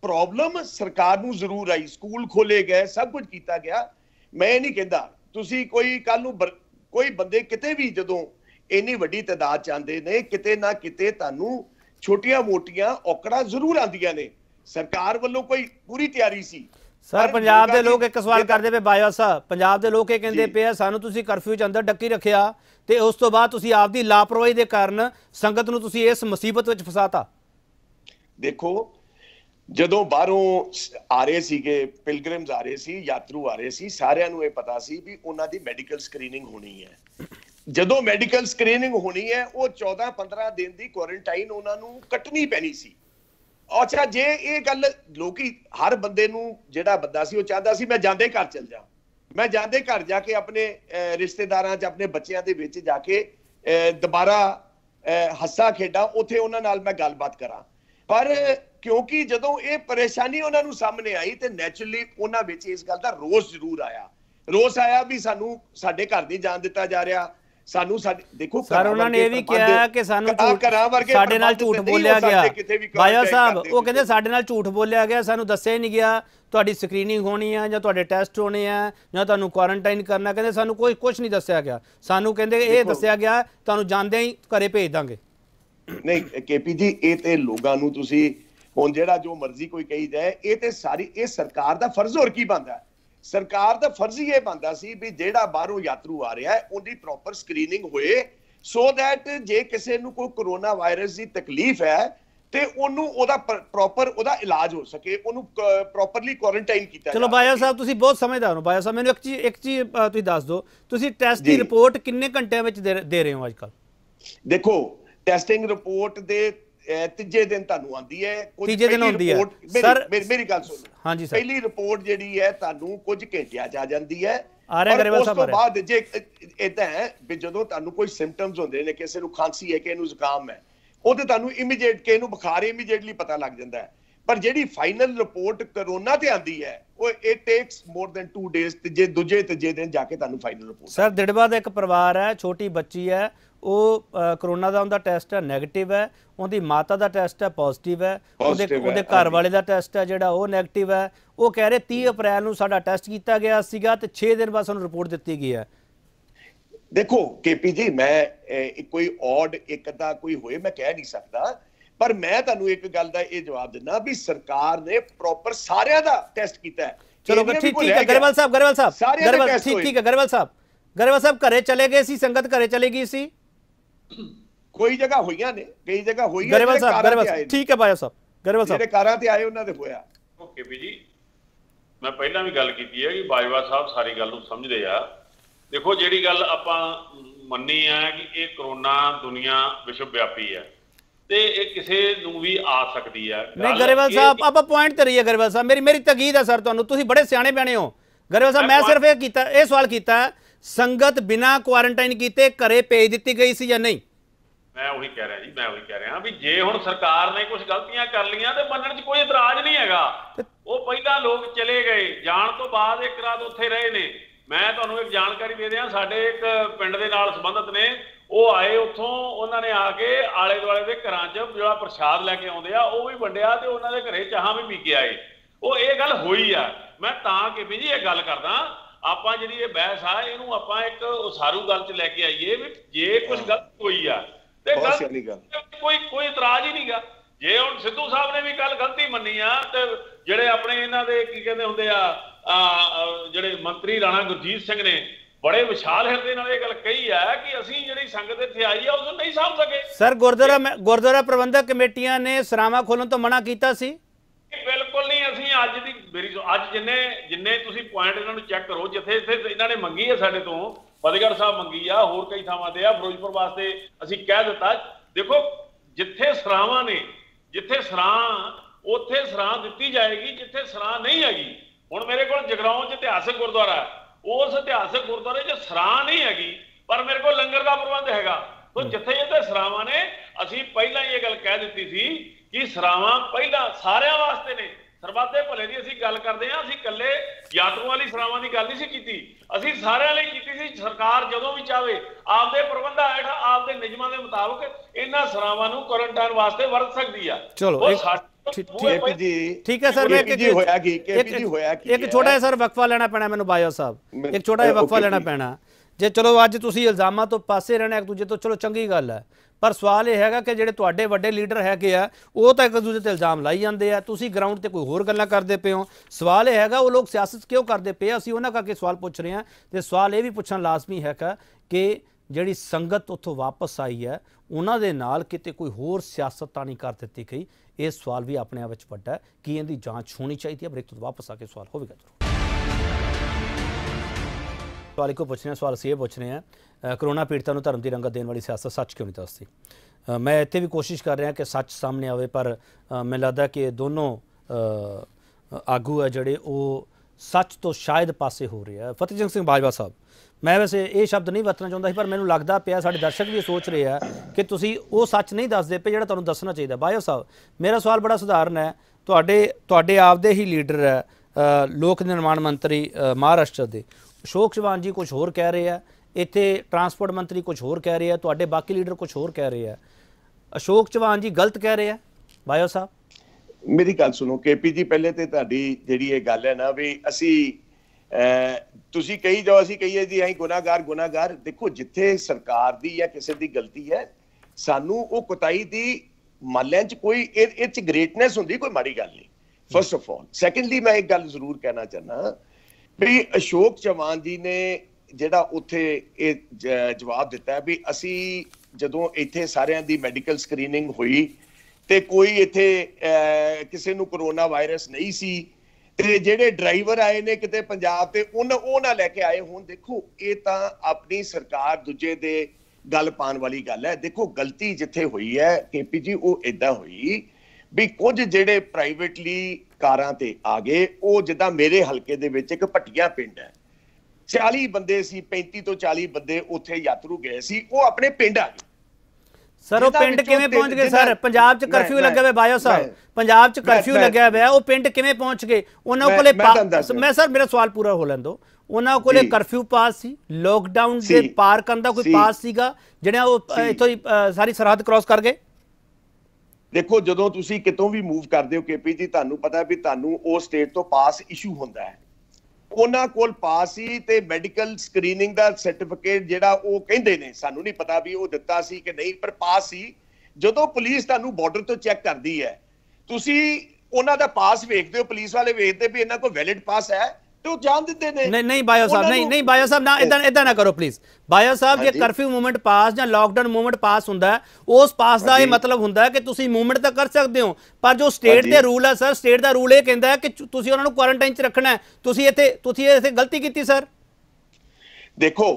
प्रॉब्लम सरकार नूं जरूर आई, स्कूल खोले गए, सब कुछ कीता गया। मैं नहीं कहता तुसीं कोई कल नूं कोई बंदे किते भी जदों इन्नी वड्डी तादाद चाहते ने किते ना किते तानू छोटियां मोटियां औकड़ा जरूर आंदियां ने। सरकार वल्लों कोई पूरी तैयारी सी। सर पंजाब दे लोग एक सवाल करदे पे बाजवा साहब, पंजाब दे लोग कहंदे पे आ सानू तुसीं कर्फ्यू च अंदर डक्की रखिया ते उस तो बाद तुसीं आप दी लापरवाही दे कारण संगत नूं तुसीं इस मुसीबत विच फसाता। देखो जदों बाहरों आ रहे सीगे, पिलग्रिम्स आ रहे सी, यात्रु आ रहे सी, सारियां नूं इह पता सी भी उन्हां दी मैडिकल स्क्रीनिंग होनी है। जदों मैडिकल स्क्रीनिंग होनी है वो 14-15 दिन दी क्वारंटाइन उन्हां नूं कटनी पैनी सी। अच्छा जे इह गल लोकी हर बंदे नूं जिहड़ा बंदा सी ओह चाहता सी मैं जांदे घर चल जा, मैं जांदे घर जाके अपने रिश्तेदारां च अपने बच्चियां दे विच जाके दोबारा हस्सा खेडा उत्थे उन्हां नाल मैं गलबात करां। पर क्योंकि जदों ये परेशानी उन्होंने सामने आई तो नैचुरली उन्होंने इस गल का रोस जरूर आया, रोस आया भी सानू साडे घर नहीं जान दिता जा रहा, ਸਾਨੂੰ ਦੇਖੋ ਉਹਨਾਂ ਨੇ ਇਹ ਵੀ ਕਿਹਾ ਕਿ ਸਾਨੂੰ ਸਾਡੇ ਨਾਲ ਝੂਠ ਬੋਲਿਆ ਗਿਆ। ਬਾਜਵਾ ਸਾਹਿਬ ਉਹ ਕਹਿੰਦੇ ਸਾਡੇ ਨਾਲ ਝੂਠ ਬੋਲਿਆ ਗਿਆ, ਸਾਨੂੰ ਦੱਸਿਆ ਹੀ ਨਹੀਂ ਗਿਆ ਤੁਹਾਡੀ ਸਕਰੀਨਿੰਗ ਹੋਣੀ ਆ ਜਾਂ ਤੁਹਾਡੇ ਟੈਸਟ ਹੋਣੇ ਆ ਜਾਂ ਤੁਹਾਨੂੰ ਕੁਆਰੰਟਾਈਨ ਕਰਨਾ, ਕਹਿੰਦੇ ਸਾਨੂੰ ਕੋਈ ਕੁਝ ਨਹੀਂ ਦੱਸਿਆ ਗਿਆ, ਸਾਨੂੰ ਕਹਿੰਦੇ ਇਹ ਦੱਸਿਆ ਗਿਆ ਤੁਹਾਨੂੰ ਜਾਂਦਿਆਂ ਹੀ ਘਰੇ ਭੇਜ ਦਾਂਗੇ। ਨਹੀਂ ਕੇਪੀ ਜੀ ਇਹ ਤੇ ਲੋਕਾਂ ਨੂੰ ਤੁਸੀਂ ਹੁਣ ਜਿਹੜਾ ਜੋ ਮਰਜ਼ੀ ਕੋਈ ਕਹੀ ਜਾਏ, ਇਹ ਤੇ ਸਾਰੀ ਇਹ ਸਰਕਾਰ ਦਾ ਫਰਜ਼ ਹੋਰ ਕੀ ਬਣਦਾ। सरकार दा फर्ज ही यह बनता सी भी जेड़ा बाहरों यात्रु आ रहा है उनकी प्रॉपर स्क्रीनिंग होए, सो दैट जे किसी नूं कोई कोरोना वायरस की तकलीफ है तो उन्होंने ओदा प्रॉपर ओदा इलाज हो सके, उन्होंने प्रॉपरली क्वारंटाइन किया। चलो बाजवा साहब तुसी बहुत समझदार हो, बाजवा साहब मैनूं एक चीज़ तुसी दस दो, तुसी टैस्ट की रिपोर्ट कितने घंटे में दे रहे हो अजकल? देखो टैसटिंग रिपोर्ट दे तीजे दिन तुहानूं आंदी है, तीजे दिन आंदी है सर, मेरी गल सुनो। हाँ जी सर, पहली रिपोर्ट जिहड़ी है तुहानूं कुछ घंटियां आ जांदी है, उस तों बाद जे इदां है भी जदों तुहानूं कोई सिम्पटम्स हुंदे ने, किसी नूं खांसी है, किसी नूं जुकाम है, उह ते तुहानूं इमीडिएट किसी नूं बुखार इमीडिएटली पता लग जांदा है, पर जिहड़ी फाइनल रिपोर्ट कोरोना ते आंदी है uh it takes more than 2 days, तीजे दूजे तीजे दिन जाके तुहानूं फाइनल रिपोर्ट। सर दिड़बा दा एक परिवार है, छोटी बच्ची है ਉਹ कोरोना का उनका टैसट है नैगेटिव है, उनकी माता का टैसट है पॉजिटिव है, उनके घर वाले का टैसट है जोड़ा वो नैगेटिव है। वो कह रहे 30 अप्रैल को साडा टैसट किया गया सीगा ते 6 दिन बाद सानूं रिपोर्ट दी गई है। देखो के पी जी मैं कोई ऑड एक अद्धा कोई होए मैं कह नहीं सकता, पर मैं तुहानूं एक गल दा ये जवाब दिना भी सरकार ने प्रॉपर सारियां दा टैसट कीता है। चलो ठीक है गरेवाल साहब ठीक है गरेवाल साहब घरे चले गए सी, संगत घरे चले गई सी, कोई जगह हुई ने कई जगह हुई है। ठीक है भाई साहब गरेवाल साहब ਜਿਹੜੇ ਕਾਰਾਂ ਤੇ ਆਏ ਉਹਨਾਂ ਦੇ ਹੋਇਆ। ਓਕੇ ਵੀ ਜੀ ਮੈਂ ਪਹਿਲਾਂ ਵੀ ਗੱਲ ਕੀਤੀ ਹੈ ਕਿ ਬਾਜਵਾ ਸਾਹਿਬ ਸਾਰੀ ਗੱਲ ਨੂੰ ਸਮਝਦੇ ਆ। ਦੇਖੋ ਜਿਹੜੀ ਗੱਲ ਆਪਾਂ ਮੰਨੀ ਹੈ ਕਿ ਇਹ ਕੋਰੋਨਾ ਦੁਨੀਆ ਵਿਸ਼ਵ ਵਿਆਪੀ ਹੈ ਤੇ ਇਹ ਕਿਸੇ ਨੂੰ ਵੀ ਆ ਸਕਦੀ ਹੈ। ਨਹੀਂ गरेवाल साहब ਆਪਾਂ ਪੁਆਇੰਟ ਤੇ ਰਹੀਏ। गरेवाल साहब ਮੇਰੀ ਤਕੀਦ ਹੈ ਸਰ ਤੁਹਾਨੂੰ, ਤੁਸੀਂ ਬੜੇ ਸਿਆਣੇ ਬਣੇ ਹੋ। गरेवाल साहब ਮੈਂ ਸਿਰਫ ਇਹ ਸਵਾਲ ਕੀਤਾ संगत बिना क्वारंटाइन किए घरे भेज दी गई सी या नहीं? मैं वही कह रहा जी, मैं वही कह रहा भी जे हुण सरकार ने कुछ गलतियां कर लिया तो मनण च कोई इतराज नहीं हैगा। वो पहला लोग चले गए जान तो बाद एक रात उत्थे रहे ने। मैं तुहानूं एक जानकारी दे दियां, साडे एक पिंड दे नाल संबंधित ने, ਉਹ ਆਏ ਉੱਥੋਂ ਉਹਨਾਂ ਨੇ ਆ ਕੇ ਆਲੇ ਦੁਆਲੇ ਦੇ ਘਰਾਂ 'ਚ ਜਿਹੜਾ ਪ੍ਰਸ਼ਾਦ ਲੈ ਕੇ ਆਉਂਦੇ ਆ ਉਹ ਵੀ ਵੰਡਿਆ ਤੇ ਉਹਨਾਂ ਦੇ ਘਰੇ ਚਾਹਾਂ ਵੀ ਪੀ ਕੇ ਆਏ। ਉਹ ਇਹ ਗੱਲ ਹੋਈ ਆ। ਮੈਂ ਤਾਂ ਕਿ ਵੀ ਜੀ ਇਹ ਗੱਲ ਕਰਦਾ ਆਪਾਂ ਜਿਹੜੀ ਇਹ ਬਹਿਸ ਆ ਇਹਨੂੰ ਆਪਾਂ ਇੱਕ ਉਸਾਰੂ ਗੱਲ 'ਚ ਲੈ ਕੇ ਆਈਏ ਵੀ ਜੇ ਕੁਝ ਗਲਤ ਹੋਈ ਆ ਤੇ ਕੋਈ ਇਤਰਾਜ਼ ਹੀ ਨਹੀਂਗਾ। ਜੇ ਹੁਣ ਸਿੱਧੂ ਸਾਹਿਬ ਨੇ ਵੀ ਕੱਲ ਗਲਤੀ ਮੰਨੀ ਆ ਤੇ ਜਿਹੜੇ ਆਪਣੇ ਇਹਨਾਂ ਦੇ ਕੀ ਕਹਿੰਦੇ ਹੁੰਦੇ ਆ ਜਿਹੜੇ ਮੰਤਰੀ ਰਾਣਾ ਗੁਰਜੀਤ ਸਿੰਘ ਨੇ ਬੜੇ ਵਿਸ਼ਾਲ ਹਿਰਦੇ ਨਾਲ ਇਹ ਗੱਲ ਕਹੀ ਆ ਕਿ ਅਸੀਂ ਜਿਹੜੀ ਸੰਗਤ ਇੱਥੇ ਆਈ ਆ ਉਸ ਨੂੰ ਨਹੀਂ ਸਾਂਭ ਸਕੇ। ਸਰ ਗੁਰਦੁਆਰਾ ਪ੍ਰਬੰਧਕ ਕਮੇਟੀਆਂ ਨੇ ਸਰਾਵਾਂ ਖੋਲਣ ਤੋਂ ਮਨਾ ਕੀਤਾ ਸੀ। ਬਿਲਕੁਲ ਨਹੀਂ, ਅਸੀਂ ਅੱਜ ਦੀ ਮੇਰੀ ਅੱਜ ਜਿੰਨੇ ਤੁਸੀਂ ਪੁਆਇੰਟ ਇਹਨਾਂ ਨੂੰ ਚੈੱਕ ਕਰੋ, ਜਿੱਥੇ ਇਹਨਾਂ ਨੇ ਮੰਗੀ ਹੈ ਸਾਡੇ ਤੋਂ, ਫਤਿਹਗੜ੍ਹ ਸਾਹਿਬ ਮੰਗੀ ਆ, ਹੋਰ ਕਈ ਥਾਵਾਂ ਤੇ ਆ, ਫਿਰੋਜਪੁਰ ਵਾਸਤੇ ਅਸੀਂ ਕਹਿ ਦਿੱਤਾ। ਦੇਖੋ ਜਿੱਥੇ ਸਰਾਵਾਂ ਨੇ, ਜਿੱਥੇ ਸਰਾਂ ਉੱਥੇ ਸਰਾਂ ਦਿੱਤੀ ਜਾਏਗੀ, ਜਿੱਥੇ ਸਰਾਂ ਨਹੀਂ ਹੈਗੀ। ਹੁਣ ਮੇਰੇ ਕੋਲ ਜਗਰਾਉਂ 'ਚ ਇਤਿਹਾਸਕ ਗੁਰਦੁਆਰਾ ਹੈ, ਉਸ ਇਤਿਹਾਸਕ ਗੁਰਦੁਆਰੇ 'ਚ ਸਰਾਂ ਨਹੀਂ ਹੈਗੀ ਪਰ ਮੇਰੇ ਕੋਲ ਲੰਗਰ ਦਾ ਪ੍ਰਬੰਧ ਹੈਗਾ। तो जिथे जिथे सरावां ने असीं पहलां ही ये गल कह दित्ती सी कि सरावां पहलां सारिआं वास्ते ने, सरबते भले दी असीं गल करदे हां, असीं कल्ले यात्रुआं वाली सरावां दी गल नहीं सी कीती, असीं सारिआं लई कीती सी। सरकार जदों भी चाहे आपदे प्रबंधां हेठ आपदे नियमां दे मुताबक इन्हां सरावां नूं क्वारंटाइन वास्ते वरत सकदी आ। चलो ठीक है सर, मैं एक छोटा सर वक्फा लेना पैना मैनूं बाजवा साहब, एक छोटा जिहा वक्फा लेना पैना। जे चलो अज तुसीं इल्ज़ामां तो पासे रहना एक दूजे तो, चलो चंगी गल है, पर सवाल यह है कि जिहड़े तुहाडे वड्डे लीडर हैगे आ वो तो एक दूजे ते इल्ज़ाम लाई जांदे आ, तुसीं ग्राउंड ते कोई होर गल्लां करदे पे हो। सवाल यह है वो लोग सियासत क्यों करदे पे, असीं उन्हां करके सवाल पुछ रहे हैं। तो सवाल यह भी पुछना लाजमी है कि जिहड़ी संगत उत्थों वापस आई है उन्हां दे नाल किते कोई होर सियासत तां नहीं कर दित्ती गई? ये सवाल भी अपने आप विच वड्डा है कि इहदी जांच होनी चाहिए है। ब्रेक तो वापस आके सवाल होवेगा जरूर। सवाल को पूछ रहे हैं, सवाल अस ये पूछ रहे हैं कोरोना पीड़िता को धर्म की रंगत देने वाली सियासत सच क्यों नहीं दसती? मैं इतने भी कोशिश कर रहा कि सच सामने आए, पर मैं लगता कि दोनों आगू है जोड़े वो सच तो शायद पासे हो रहे हैं। फतेहजंग सिंह बाजवा साहब, मैं वैसे ये शब्द नहीं वरतना चाहता सी, पर मैं लगता पाया साढ़े दर्शक भी सोच रहे हैं कि तुसी वो सच नहीं दसते पे जो तुहानूं दसना चाहिए। बाजवा साहब मेरा सवाल बड़ा सधारण है, तुहाडे आपदे ही लीडर है लोक निर्माण मंत्री महाराष्ट्र के, अशोक चौहान जी कुछ होर कह रहे हैं, इत्थे ट्रांसपोर्ट मंत्री कुछ होर कह रहे हैं, तुहाडे बाकी लीडर कुछ होर कह रहे हैं। अशोक चौहान जी गलत कह रहे हैं बायो साहब? मेरी गल सुनो के पी जी, पहले तो तुहाडी जिहड़ी इह गल है ना भी असी ਤੁਸੀਂ ਕਹੀ ਜਾਓ ਅਸੀਂ ਕਹੀਏ ਜੀ ਅਸੀਂ ਗੁਨਾਹਗਾਰ। ਦੇਖੋ ਜਿੱਥੇ ਸਰਕਾਰ ਦੀ ਜਾਂ ਕਿਸੇ ਦੀ ਗਲਤੀ ਹੈ ਸਾਨੂੰ ਉਹ ਕੁਤਾਈ ਦੀ ਮਾਲਿਆਂ 'ਚ ਕੋਈ ਇਹ 'ਚ ਗ੍ਰੇਟਨੈਸ ਹੁੰਦੀ, ਕੋਈ ਮਾੜੀ ਗੱਲ ਨਹੀਂ। ਫਸਟ ਆਫ ਆਲ ਸੈਕੰਡਲੀ ਮੈਂ ਇੱਕ ਗੱਲ ਜ਼ਰੂਰ ਕਹਿਣਾ ਚਾਹੁੰਦਾ ਵੀ ਅਸ਼ੋਕ ਚੌਹਾਨ ਜੀ ਨੇ ਜਿਹੜਾ ਉੱਥੇ ਇਹ ਜਵਾਬ ਦਿੱਤਾ ਵੀ ਅਸੀਂ ਜਦੋਂ ਇੱਥੇ ਸਾਰਿਆਂ ਦੀ ਮੈਡੀਕਲ ਸਕਰੀਨਿੰਗ ਹੋਈ ਤੇ ਕੋਈ ਇੱਥੇ ਕਿਸੇ ਨੂੰ ਕੋਰੋਨਾ ਵਾਇਰਸ ਨਹੀਂ ਸੀ, ਜਿਹੜੇ ਡਰਾਈਵਰ ਆਏ ਨੇ ਕਿਤੇ ਪੰਜਾਬ ਤੇ ਉਹ ਨਾ ਲੈ ਕੇ ਆਏ। ਹੁਣ ਦੇਖੋ ਇਹ ਤਾਂ ਆਪਣੀ ਸਰਕਾਰ ਦੂਜੇ ਦੇ ਗੱਲ ਪਾਉਣ ਵਾਲੀ ਗੱਲ ਹੈ। ਦੇਖੋ ਗਲਤੀ ਜਿੱਥੇ ਹੋਈ ਹੈ ਕੇਪੀ ਜੀ ਉਹ ਇਦਾਂ ਹੋਈ ਵੀ ਕੁਝ ਜਿਹੜੇ ਪ੍ਰਾਈਵੇਟਲੀ ਕਾਰਾਂ ਤੇ ਆ ਗਏ, ਉਹ ਜਿੱਦਾਂ ਮੇਰੇ ਹਲਕੇ ਦੇ ਵਿੱਚ ਇੱਕ ਪਟੀਆਂ ਪਿੰਡ ਹੈ, 40 ਬੰਦੇ ਸੀ, 35 ਤੋਂ 40 ਬੰਦੇ ਉੱਥੇ ਯਾਤਰੂ ਗਏ ਸੀ, ਉਹ ਆਪਣੇ ਪਿੰਡ ਆ ਗਏ। सर वो पिंड किवें पहुंच गए? सर पंजाब च कर्फ्यू लगे हुए बायो साहब, पंजाब च कर्फ्यू लगे हुए, वो पिंड किवें पहुंच गए? उन्होंने कोले मैं सर मेरा सवाल पूरा हो लैंदो। उन्होंने कोले कर्फ्यू पास सी, लॉकडाउन दे पार करन दा कोई पास सीगा जिहड़ा वो इथों सारी सरहद क्रॉस कर गए? देखो जदों तुसीं कितों भी मूव करदे हो केपी जी, तुहानूं पता भी तुहानूं उस स्टेट तो पास इशू हुंदा है। उन्होंने कोल पास ही ते मेडिकल स्क्रीनिंग दा सर्टिफिकेट जिहड़ा वो कहंदे ने, सानू नहीं पता भी वो दिता सी कि नहीं, पर पास ही जदों पुलिस तुहानू बॉर्डर तो चेक करती है, तुसी उन्हां दा पास वेखदे हो, पुलिस वाले वेखदे भी इन्हां कोल वैलिड पास है तो जान दिंदे ने। नहीं बायो साहब, नहीं बायो साहब ना इदां ना करो प्लीज। बायो साहब जे कर्फ्यू मूवमेंट पास जां लॉकडाउन मूवमेंट पास हुंदा है, उस पास दा इह मतलब हुंदा है कि तुसीं मूवमेंट तां कर सकदे हो, पर जो स्टेट दे रूल है सर, स्टेट दा रूल इह कहंदा है कि तुसीं उन्हां नूं क्वारंटाइन च रखना है। तुसीं इत्थे गलती कीती सर। देखो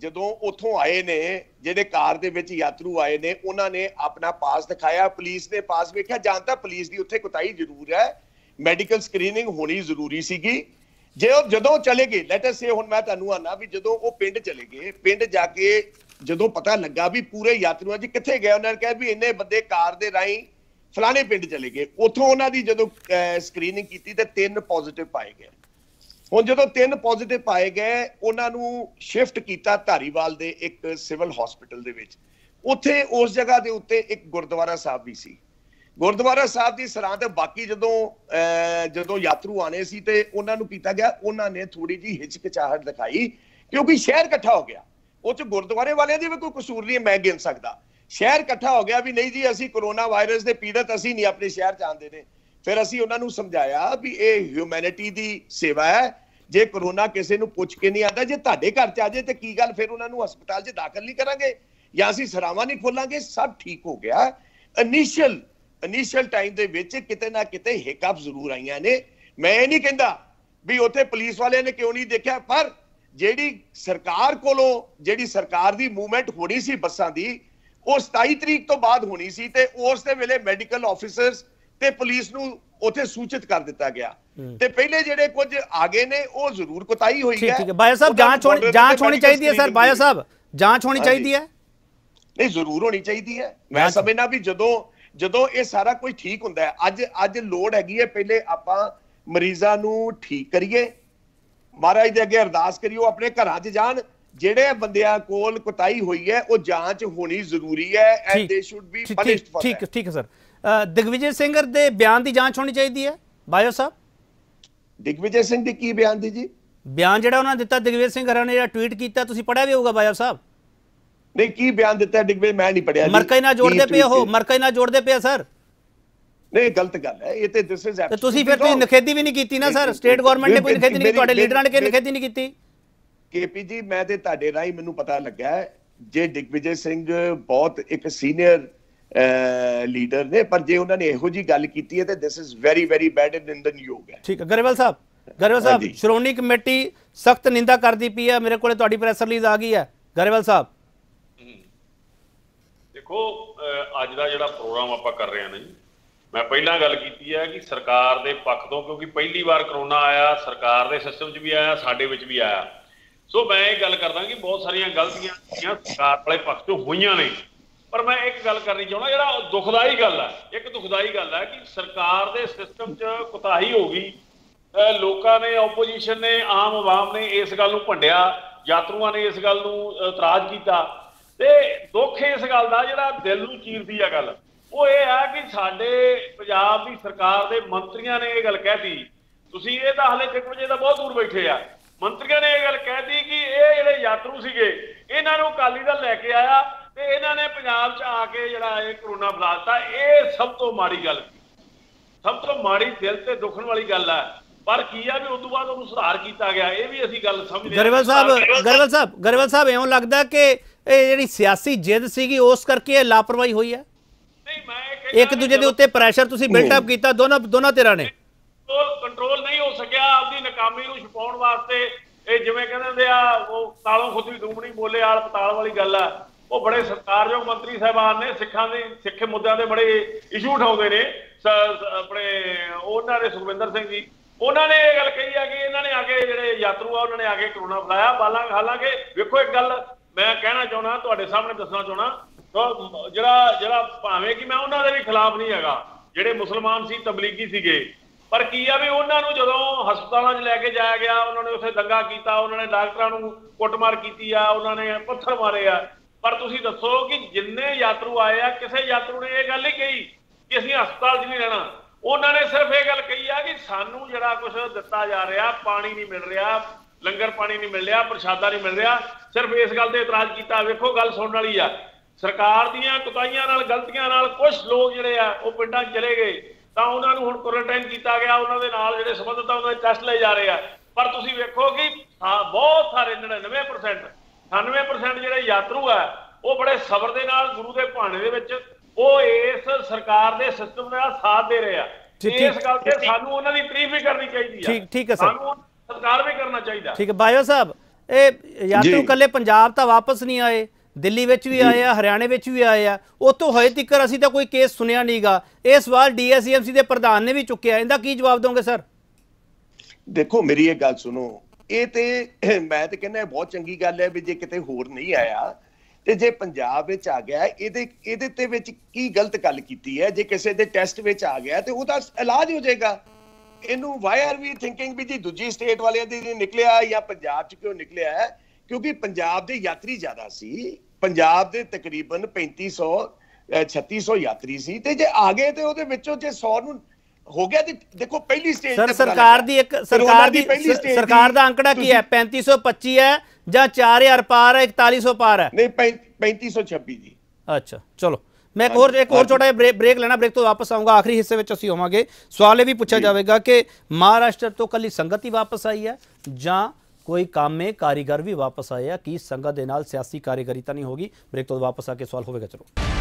ਜਦੋਂ ਉੱਥੋਂ ਆਏ ਨੇ ਜਿਹੜੇ ਕਾਰ ਦੇ ਵਿੱਚ ਯਾਤਰੂ ਆਏ ਨੇ, ਉਹਨਾਂ ਨੇ ਆਪਣਾ ਪਾਸ ਦਿਖਾਇਆ, ਪੁਲਿਸ ਨੇ ਪਾਸ ਵੇਖਿਆ, ਜਾਂਦਾ ਪੁਲਿਸ ਦੀ ਉੱਥੇ ਕੁਤਾਈ ਜ਼ਰੂਰ ਹੈ, ਮੈਡੀਕਲ ਸਕਰੀਨਿੰਗ ਹੋਣੀ ਜ਼ਰੂਰੀ ਸੀਗੀ। ਜੇ ਉਹ ਜਦੋਂ ਚਲੇ ਗਏ, ਲੈਟ ਅਸ ਸੇ ਹੁਣ ਮੈਂ ਤੁਹਾਨੂੰ ਆਨਾ ਵੀ ਜਦੋਂ ਉਹ ਪਿੰਡ ਚਲੇ ਗਏ, ਪਿੰਡ ਜਾ ਕੇ ਜਦੋਂ ਪਤਾ ਲੱਗਾ ਵੀ ਪੂਰੇ ਯਾਤਰੂਆਂ ਜੀ ਕਿੱਥੇ ਗਏ, ਉਹਨਾਂ ਨੇ ਕਿਹਾ ਵੀ ਇੰਨੇ ਬੰਦੇ ਕਾਰ ਦੇ ਰਾਹੀਂ ਫਲਾਣੇ ਪਿੰਡ ਚਲੇ ਗਏ। ਉੱਥੋਂ ਉਹਨਾਂ ਦੀ ਜਦੋਂ ਸਕਰੀਨਿੰਗ ਕੀਤੀ ਤੇ 3 ਪੋਜ਼ਿਟਿਵ ਪਾਏ ਗਏ। ਹੁਣ ਜਦੋਂ 3 ਪੋਜ਼ਿਟਿਵ ਪਾਏ ਗਏ, ਉਹਨਾਂ ਨੂੰ ਸ਼ਿਫਟ ਕੀਤਾ ਧਾਰੀਵਾਲ ਦੇ ਇੱਕ ਸਿਵਲ ਹਸਪੀਟਲ ਦੇ ਵਿੱਚ। ਉੱਥੇ ਉਸ ਜਗ੍ਹਾ ਦੇ ਉੱਤੇ ਇੱਕ ਗੁਰਦੁਆਰਾ ਸਾਹਿਬ ਵੀ ਸੀ, ਗੁਰਦੁਆਰਾ ਸਾਹਿਬ ਦੀ ਸਰਾਂ ਤੇ ਬਾਕੀ ਜਦੋਂ ਯਾਤਰੂ ਆਣੇ ਸੀ ਤੇ ਉਹਨਾਂ ਨੂੰ ਕੀਤਾ ਗਿਆ, ਉਹਨਾਂ ਨੇ ਥੋੜੀ ਜਿਹੀ ਹਿਚਕਿਚਾਹਟ ਦਿਖਾਈ ਕਿਉਂਕਿ ਸ਼ਹਿਰ ਇਕੱਠਾ ਹੋ ਗਿਆ। ਉਹ ਚ ਗੁਰਦੁਆਰੇ ਵਾਲਿਆਂ ਦੀ ਵੀ ਕੋਈ ਕਸੂਰ ਨਹੀਂ ਮੈਂ ਗਿਣ ਸਕਦਾ, ਸ਼ਹਿਰ ਇਕੱਠਾ ਹੋ ਗਿਆ ਵੀ ਨਹੀਂ ਜੀ ਅਸੀਂ ਕੋਰੋਨਾ ਵਾਇਰਸ ਦੇ ਪੀੜਤ, ਅਸੀਂ ਨਹੀਂ ਆਪਣੇ ਸ਼ਹਿਰ ਜਾਂਦੇ ਨੇ। ਫਿਰ ਅਸੀਂ ਉਹਨਾਂ ਨੂੰ ਸਮਝਾਇਆ ਵੀ ਇਹ ਹਿਊਮੈਨਿਟੀ ਦੀ ਸੇਵਾ ਹੈ, ਜੇ ਕੋਰੋਨਾ ਕਿਸੇ ਨੂੰ ਪੁੱਛ ਕੇ ਨਹੀਂ ਆਉਂਦਾ, ਜੇ ਤੁਹਾਡੇ ਘਰ ਚ ਆ ਜਾਏ ਤੇ ਕੀ ਗੱਲ, ਫਿਰ ਉਹਨਾਂ ਨੂੰ ਹਸਪਤਾਲ 'ਚ ਦਾਖਲ ਨਹੀਂ ਕਰਾਂਗੇ ਜਾਂ ਅਸੀਂ ਸਰਾਵਾਂ ਨਹੀਂ ਖੋਲਾਂਗੇ। ਸਭ ਠੀਕ ਹੋ ਗਿਆ। ਇਨੀਸ਼ੀਅਲ ਟਾਈਮ ਦੇ ਵਿੱਚ ਕਿਤੇ ਨਾ ਕਿਤੇ ਹਿਕਅਪ ਜ਼ਰੂਰ ਆਈਆਂ ਨੇ। ਮੈਂ ਇਹ ਨਹੀਂ ਕਹਿੰਦਾ ਵੀ ਉੱਥੇ ਪੁਲਿਸ ਵਾਲਿਆਂ ਨੇ ਕਿਉਂ ਨਹੀਂ ਦੇਖਿਆ, ਪਰ ਜਿਹੜੀ ਸਰਕਾਰ ਕੋਲੋਂ ਜਿਹੜੀ ਸਰਕਾਰ ਦੀ ਮੂਵਮੈਂਟ ਹੋਣੀ ਸੀ ਬੱਸਾਂ ਦੀ, ਉਹ 27 ਤਰੀਕ ਤੋਂ ਬਾਅਦ ਹੋਣੀ ਸੀ ਤੇ ਉਸ ਦੇ ਵੇਲੇ ਮੈਡੀਕਲ ਆਫੀਸਰਸ ਤੇ ਪੁਲਿਸ ਨੂੰ ਉੱਥੇ ਸੂਚਿਤ ਕਰ ਦਿੱਤਾ ਗਿਆ ਤੇ ਪਹਿਲੇ ਜਿਹੜੇ ਕੁਝ ਆ ਗਏ ਨੇ ਉਹ ਜ਼ਰੂਰ ਕੁਤਾਈ ਹੋਈ ਹੈ। ਠੀਕ ਹੈ ਬਾਇਆ ਸਾਹਿਬ, ਜਾਂਚ ਹੋਣੀ ਚਾਹੀਦੀ ਹੈ ਸਰ। ਬਾਇਆ ਸਾਹਿਬ ਜਾਂਚ ਹੋਣੀ ਚਾਹੀਦੀ ਹੈ, ਨਹੀਂ ਜ਼ਰੂਰ ਹੋਣੀ ਚਾਹੀਦੀ ਹੈ। ਮੈਂ ਸਮਝਣਾ ਵੀ ਜਦੋਂ ਇਹ ਸਾਰਾ ਕੁਝ ਠੀਕ ਹੁੰਦਾ ਹੈ, ਅੱਜ ਲੋੜ ਹੈਗੀ ਹੈ ਪਹਿਲੇ ਆਪਾਂ ਮਰੀਜ਼ਾਂ ਨੂੰ ਠੀਕ ਕਰੀਏ, ਮਹਾਰਾਜ ਦੇ ਅੱਗੇ ਅਰਦਾਸ ਕਰੀਓ ਆਪਣੇ ਘਰਾਂ 'ਚ ਜਾਣ। ਜਿਹੜੇ ਬੰਦਿਆਂ ਕੋਲ ਕੁਤਾਈ ਹੋਈ ਹੈ ਉਹ ਜਾਂਚ ਹੋਣੀ ਜ਼ਰੂਰੀ ਹੈ ਐਂਡ ਦੇ ਸ਼ੁੱਡ ਬੀ ਪਨਿਸ਼ਡ ਫॉर। ਠੀਕ ਹੈ ਸਰ। ਦਿਗਵਿਜੇ ਸਿੰਘ ਦੇ ਬਿਆਨ ਦੀ ਜਾਂਚ ਹੋਣੀ ਚਾਹੀਦੀ ਹੈ ਬਾਇਓ ਸਾਹਿਬ। ਦਿਗਵਿਜੇ ਸਿੰਘ ਦੀ ਕੀ ਬਿਆਨ ਦੀ ਜੀ? ਬਿਆਨ ਜਿਹੜਾ ਉਹਨਾਂ ਦਿੱਤਾ ਦਿਗਵਿਜੇ ਸਿੰਘ ਹਰਾਂ ਨੇ, ਜਿਹੜਾ ਟਵੀਟ ਕੀਤਾ, ਤੁਸੀਂ ਪੜਿਆ ਵੀ ਹੋਊਗਾ ਬਾਇਓ ਸਾਹਿਬ। नहीं की बयान दिता है डिग्विजय, मैं नहीं पढ़िया। मरका ही ना जोड़ दे पे हो, मरका ही ना जोड़ दे पे सर। नहीं गलत गल है ये ते, दिस इज एब्सोल्यूट। तो ਤੁਸੀਂ ਫਿਰ ਤੁਸੀਂ ਨਖੇਦੀ ਵੀ ਨਹੀਂ ਕੀਤੀ ਨਾ ਸਰ, ਸਟੇਟ ਗਵਰਨਮੈਂਟ ਨੇ ਕੋਈ ਨਖੇਦੀ ਨਹੀਂ, ਤੁਹਾਡੇ ਲੀਡਰਾਂ ਨੇ ਕੋਈ ਨਖੇਦੀ ਨਹੀਂ ਕੀਤੀ। ਕੇਪੀ ਜੀ ਮੈਂ ਤੇ ਤੁਹਾਡੇ ਰਾਹੀਂ ਮੈਨੂੰ ਪਤਾ ਲੱਗਾ ਜੇ ਡਿਗਵਿਜੇ ਸਿੰਘ ਬਹੁਤ ਇੱਕ ਸੀਨੀਅਰ ਲੀਡਰ ਨੇ, ਪਰ ਜੇ ਉਹਨਾਂ ਨੇ ਇਹੋ ਜੀ ਗੱਲ ਕੀਤੀ ਹੈ ਤੇ this is very very bad and ਨਿੰਦਨ ਯੋਗ ਹੈ। ਠੀਕ ਹੈ गरेवाल साहब ਸ਼੍ਰੋਮਣੀ ਕਮੇਟੀ ਸਖਤ ਨਿੰਦਾ ਕਰਦੀ ਪਈ ਹੈ। ਮੇਰੇ ਕੋਲੇ ਤੁਹਾਡੀ ਪ੍ਰੈਸ ਰਿਲੀਜ਼ ਆ ਗਈ ਹੈ गरेवाल साहब। देखो अज का जो प्रोग्राम आप कर रहे हैं ना जी, मैं पहला गल की है कि सरकार के पक्ष तो, क्योंकि पहली बार करोना आया सरकार के सिस्टम च भी आया, साढ़े विच भी आया। सो मैं ये गल करदा कि बहुत सारिया गलतियां सरकार वाले पक्ष तो हुई ने, पर मैं एक गल करनी चाहना जो दुखदाई गल है कि सरकार के सिस्टम च कोताही हो गई। ਲੋਕਾਂ ਨੇ ਆਪੋਜੀਸ਼ਨ ਨੇ ਆਮ ਆਵਾਮ ਨੇ ਇਸ ਗੱਲ ਨੂੰ ਭੰਡਿਆ ਯਾਤਰੂਆਂ ਨੇ ਇਸ ਗੱਲ ਨੂੰ ਇਤਰਾਜ਼ ਕੀਤਾ ਤੇ ਦੁੱਖ ਇਸ ਗੱਲ ਦਾ ਜਿਹੜਾ ਦਿਲ ਨੂੰ ਚੀਰਦੀ ਆ ਗੱਲ ਉਹ ਇਹ ਆ ਕਿ ਸਾਡੇ ਪੰਜਾਬ ਦੀ ਸਰਕਾਰ ਦੇ ਮੰਤਰੀਆਂ ਨੇ ਇਹ ਗੱਲ ਕਹਿਤੀ ਤੁਸੀਂ ਇਹ ਤਾਂ ਹਲੇ ਟਿਕਵਜੇ ਦਾ ਬਹੁਤ ਦੂਰ ਬੈਠੇ ਆ ਮੰਤਰੀਆਂ ਨੇ ਇਹ ਗੱਲ ਕਹਿਤੀ ਕਿ ਇਹ ਜਿਹੜੇ ਯਾਤਰੂ ਸੀਗੇ ਇਹਨਾਂ ਨੂੰ ਅਕਾਲੀ ਦਲ ਲੈ ਕੇ ਆਇਆ ਤੇ ਇਹਨਾਂ ਨੇ ਪੰਜਾਬ 'ਚ ਆ ਕੇ ਜਿਹੜਾ ਇਹ ਕੋਰੋਨਾ ਫੈਲਾ ਦਿੱਤਾ ਇਹ ਸਭ ਤੋਂ ਮਾੜੀ ਗੱਲ ਸਭ ਤੋਂ ਮਾੜੀ ਦਿਲ ਤੇ ਦੁਖਣ ਵਾਲੀ ਗੱਲ ਆ पर किया भी उस बाद सुधार किया गया ये भी ऐसी गल समझ गरेवाल साहब इहो लगदा कि जिहड़ी सियासी जिद सीगी उस करके लापरवाही हुई है नहीं मैं एक दूजे दे उत्ते प्रेशर तुसी बिल्ट अप कीता दोनों धिरां ने कंट्रोल नहीं हो सकिया आपदी नाकामी नूं छुपाउण वास्ते ये जिवें कहंदे आ वो तालों खुद भी डूमणी बोले आल पताल वाली गल आ वो बड़े सरकारयोग मंत्री साहिबान ने सिखां दे सिख मुद्दे दे बड़े इशू उठाउंदे ने अपने उहनां दे सुखविंदर सिंह जी उन्होंने ये गल कही है कि इन्होंने आके जो यात्रु उन्होंने आके कोरोना फैलाया बाला हालांकि देखो एक गल मैं कहना चाहना तो सामने दसना चाहना तो जरा भावे कि मैं उन्होंने भी खिलाफ नहीं है जोड़े मुसलमान से तबलीगी सीगे पर की है भी उन्होंने जो हस्पतालों लैके जाया गया उन्होंने उसे दंगा किया उन्होंने डॉक्टरों कुटमार की उन्होंने पत्थर मारे आ पर तुसी दसो कि जिन्ने यात्रु आए आ किसी यात्रु ने यह गल ही कही कि असीं हस्पताल च नहीं रहना उन्होंने सिर्फ ये गल कही है कि सानू जरा कुछ दिता जा रहा पानी नहीं मिल रहा लंगर पानी नहीं मिल रहा प्रशादा नहीं मिल रहा सिर्फ इस गल से इतराज किया वेखो गल सुनने वाली है सरकार दीयां कुताइयां नाल गलतियां नाल कुछ लोग जिहड़े आ वो पिंडां चले गए तो उन्होंने हुण क्वारंटाइन किया गया उन्होंने नाल जिहड़े संबंधित आ उन्होंने टेस्ट ले जा रहे हैं पर तुसीं वेखो कि बहुत सारे 98% 98% जिहड़े यात्रु है वो बड़े सबर दे नाल गुरु के भाणे दे विच ਪ੍ਰਧਾਨ ਨੇ ਵੀ ਚੁੱਕਿਆ ਇਹਦਾ ਕੀ ਜਵਾਬ ਦੋਗੇ ਸਰ ਦੇਖੋ ਮੇਰੀ ਇਹ ਗੱਲ ਸੁਣੋ ਇਹ ਤੇ ਮੈਂ ਤੇ ਕਹਿੰਦਾ ਬਹੁਤ ਚੰਗੀ ਗੱਲ ਹੈ ਵੀ ਜੇ ਕਿਤੇ ਹੋਰ ਨਹੀਂ ਆਇਆ ਤੇ ਜੇ ਪੰਜਾਬ ਵਿੱਚ ਆ ਗਿਆ ਇਹਦੇ ਤੇ ਵਿੱਚ ਕੀ ਗਲਤ ਗੱਲ ਕੀਤੀ ਹੈ ਜੇ ਕਿਸੇ ਦੇ ਟੈਸਟ ਵਿੱਚ ਆ ਗਿਆ ਤੇ ਉਹਦਾ ਇਲਾਜ ਹੋ ਜਾਏਗਾ ਇਹਨੂੰ ਵਾਈ ਆਰ ਵੀ ਥਿੰਕਿੰਗ ਵੀ ਜੀ ਦੂਜੀ ਸਟੇਟ ਵਾਲਿਆਂ ਦੀ ਨਿਕਲਿਆ ਜਾਂ ਪੰਜਾਬ 'ਚ ਕਿਉਂ ਨਿਕਲਿਆ ਕਿਉਂਕਿ ਪੰਜਾਬ ਦੇ ਯਾਤਰੀ ਜ਼ਿਆਦਾ ਸੀ ਪੰਜਾਬ ਦੇ ਤਕਰੀਬਨ 3500 3600 ਯਾਤਰੀ ਸੀ ਤੇ ਜੇ ਆ ਗਏ ਤੇ ਉਹਦੇ ਵਿੱਚੋਂ ਜੇ 100 ਨੂੰ ਹੋ ਗਿਆ ਤੇ ਦੇਖੋ ਪਹਿਲੀ ਸਟੇਜ ਸਰ ਸਰਕਾਰ ਦਾ ਅੰਕੜਾ ਕੀ ਹੈ 3525 ਹੈ ਜਾਂ 4000 ਪਾਰ ਹੈ 4100 ਪਾਰ ਹੈ ਨਹੀਂ 3526 ਜੀ ਅੱਛਾ ਚਲੋ मैं एक और छोटा ब्रेक लेना ब्रेक तो वापस आऊँगा आखिरी हिस्से में असीं होवांगे सवाल यह भी पूछा जाएगा कि महाराष्ट्र तो कल्ली संगत ही वापस आई है जां कोई काम में कारीगर भी वापस आए है कि संगत दे नाल सियासी कारीगरी तां नहीं होगी ब्रेक तो वापस आके सवाल होगा चलो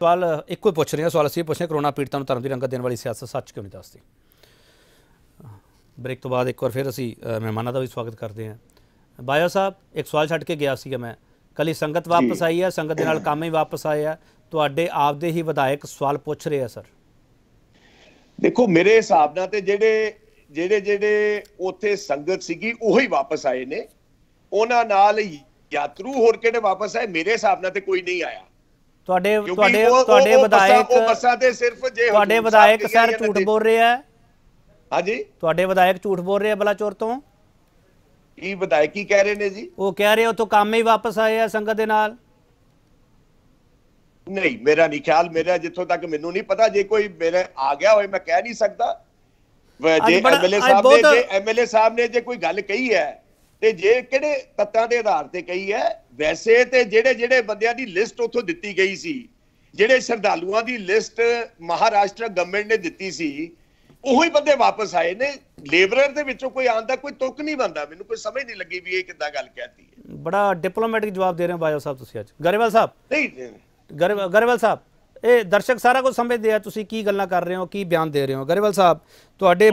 सवाल एक कोई पूछ रहे हैं सवाल असीं पूछ रहे हैं कोरोना पीड़ितां नूं धर्म की रंगत देने वाली सियासत सच क्यों नहीं दसदी ब्रेक तो बाद एक बार फिर असीं मेहमानों का भी स्वागत करते हैं बाजवा साहब एक सवाल छड्ड के गया सीगा मैं कली संगत वापस आई है संगत दे नाल काम ही वापस आए है तुहाडे आपदे ही विधायक सवाल पूछ रहे हैं सर देखो मेरे हिसाब नाल ते जिहड़े जिहड़े जिहड़े उत्थे संगत सीगी ओही वापस आए ने उहनां नाल यात्रु होर किहड़े वापस आए मेरे हिसाब नाल ते कोई नहीं आया नहीं मेरा नहीं ख्याल मेरा जिथों तक मैनूं नहीं पता जे कोई मेरे आ गया होए मैं कह नहीं सकता एमएलए साहब ने जे कोई गल कही है ਤੇ ਜੇ ਕਿਹੜੇ ਤੱਤਾਂ ਦੇ ਆਧਾਰ ਤੇ ਕਹੀ ਹੈ ਵੈਸੇ ਤੇ ਜਿਹੜੇ ਬੰਦਿਆਂ ਦੀ ਲਿਸਟ ਉੱਥੋਂ ਦਿੱਤੀ ਗਈ ਸੀ ਜਿਹੜੇ ਸ਼ਰਧਾਲੂਆਂ ਦੀ ਲਿਸਟ ਮਹਾਰਾਸ਼ਟਰ ਗਵਰਨਮੈਂਟ ਨੇ ਦਿੱਤੀ ਸੀ ਉਹੀ ਬੰਦੇ ਵਾਪਸ ਆਏ ਨੇ ਲੇਬਰਰ ਦੇ ਵਿੱਚੋਂ ਕੋਈ ਆਂਦਾ ਕੋਈ ਤੁੱਕ ਨਹੀਂ ਬੰਦਾ ਮੈਨੂੰ ਕੋਈ ਸਮਝ ਨਹੀਂ ਲੱਗੀ ਵੀ ਇਹ ਕਿੱਦਾਂ ਗੱਲ ਕਹਿਤੀ ਹੈ ਬੜਾ ਡਿਪਲੋਮੈਟਿਕ ਜਵਾਬ ਦੇ ਰਹੇ ਹੋ ਬਾਜਵਾ ਸਾਹਿਬ ਤੁਸੀਂ ਅੱਜ गरेवाल साहब ਇਹ ਦਰਸ਼ਕ ਸਾਰਾ ਕੁਝ ਸਮਝਦੇ ਆ ਤੁਸੀਂ ਕੀ ਗੱਲਾਂ ਕਰ ਰਹੇ ਹੋ ਕੀ ਬਿਆਨ ਦੇ ਰਹੇ ਹੋ गरेवाल साहब ਤੁਹਾਡੇ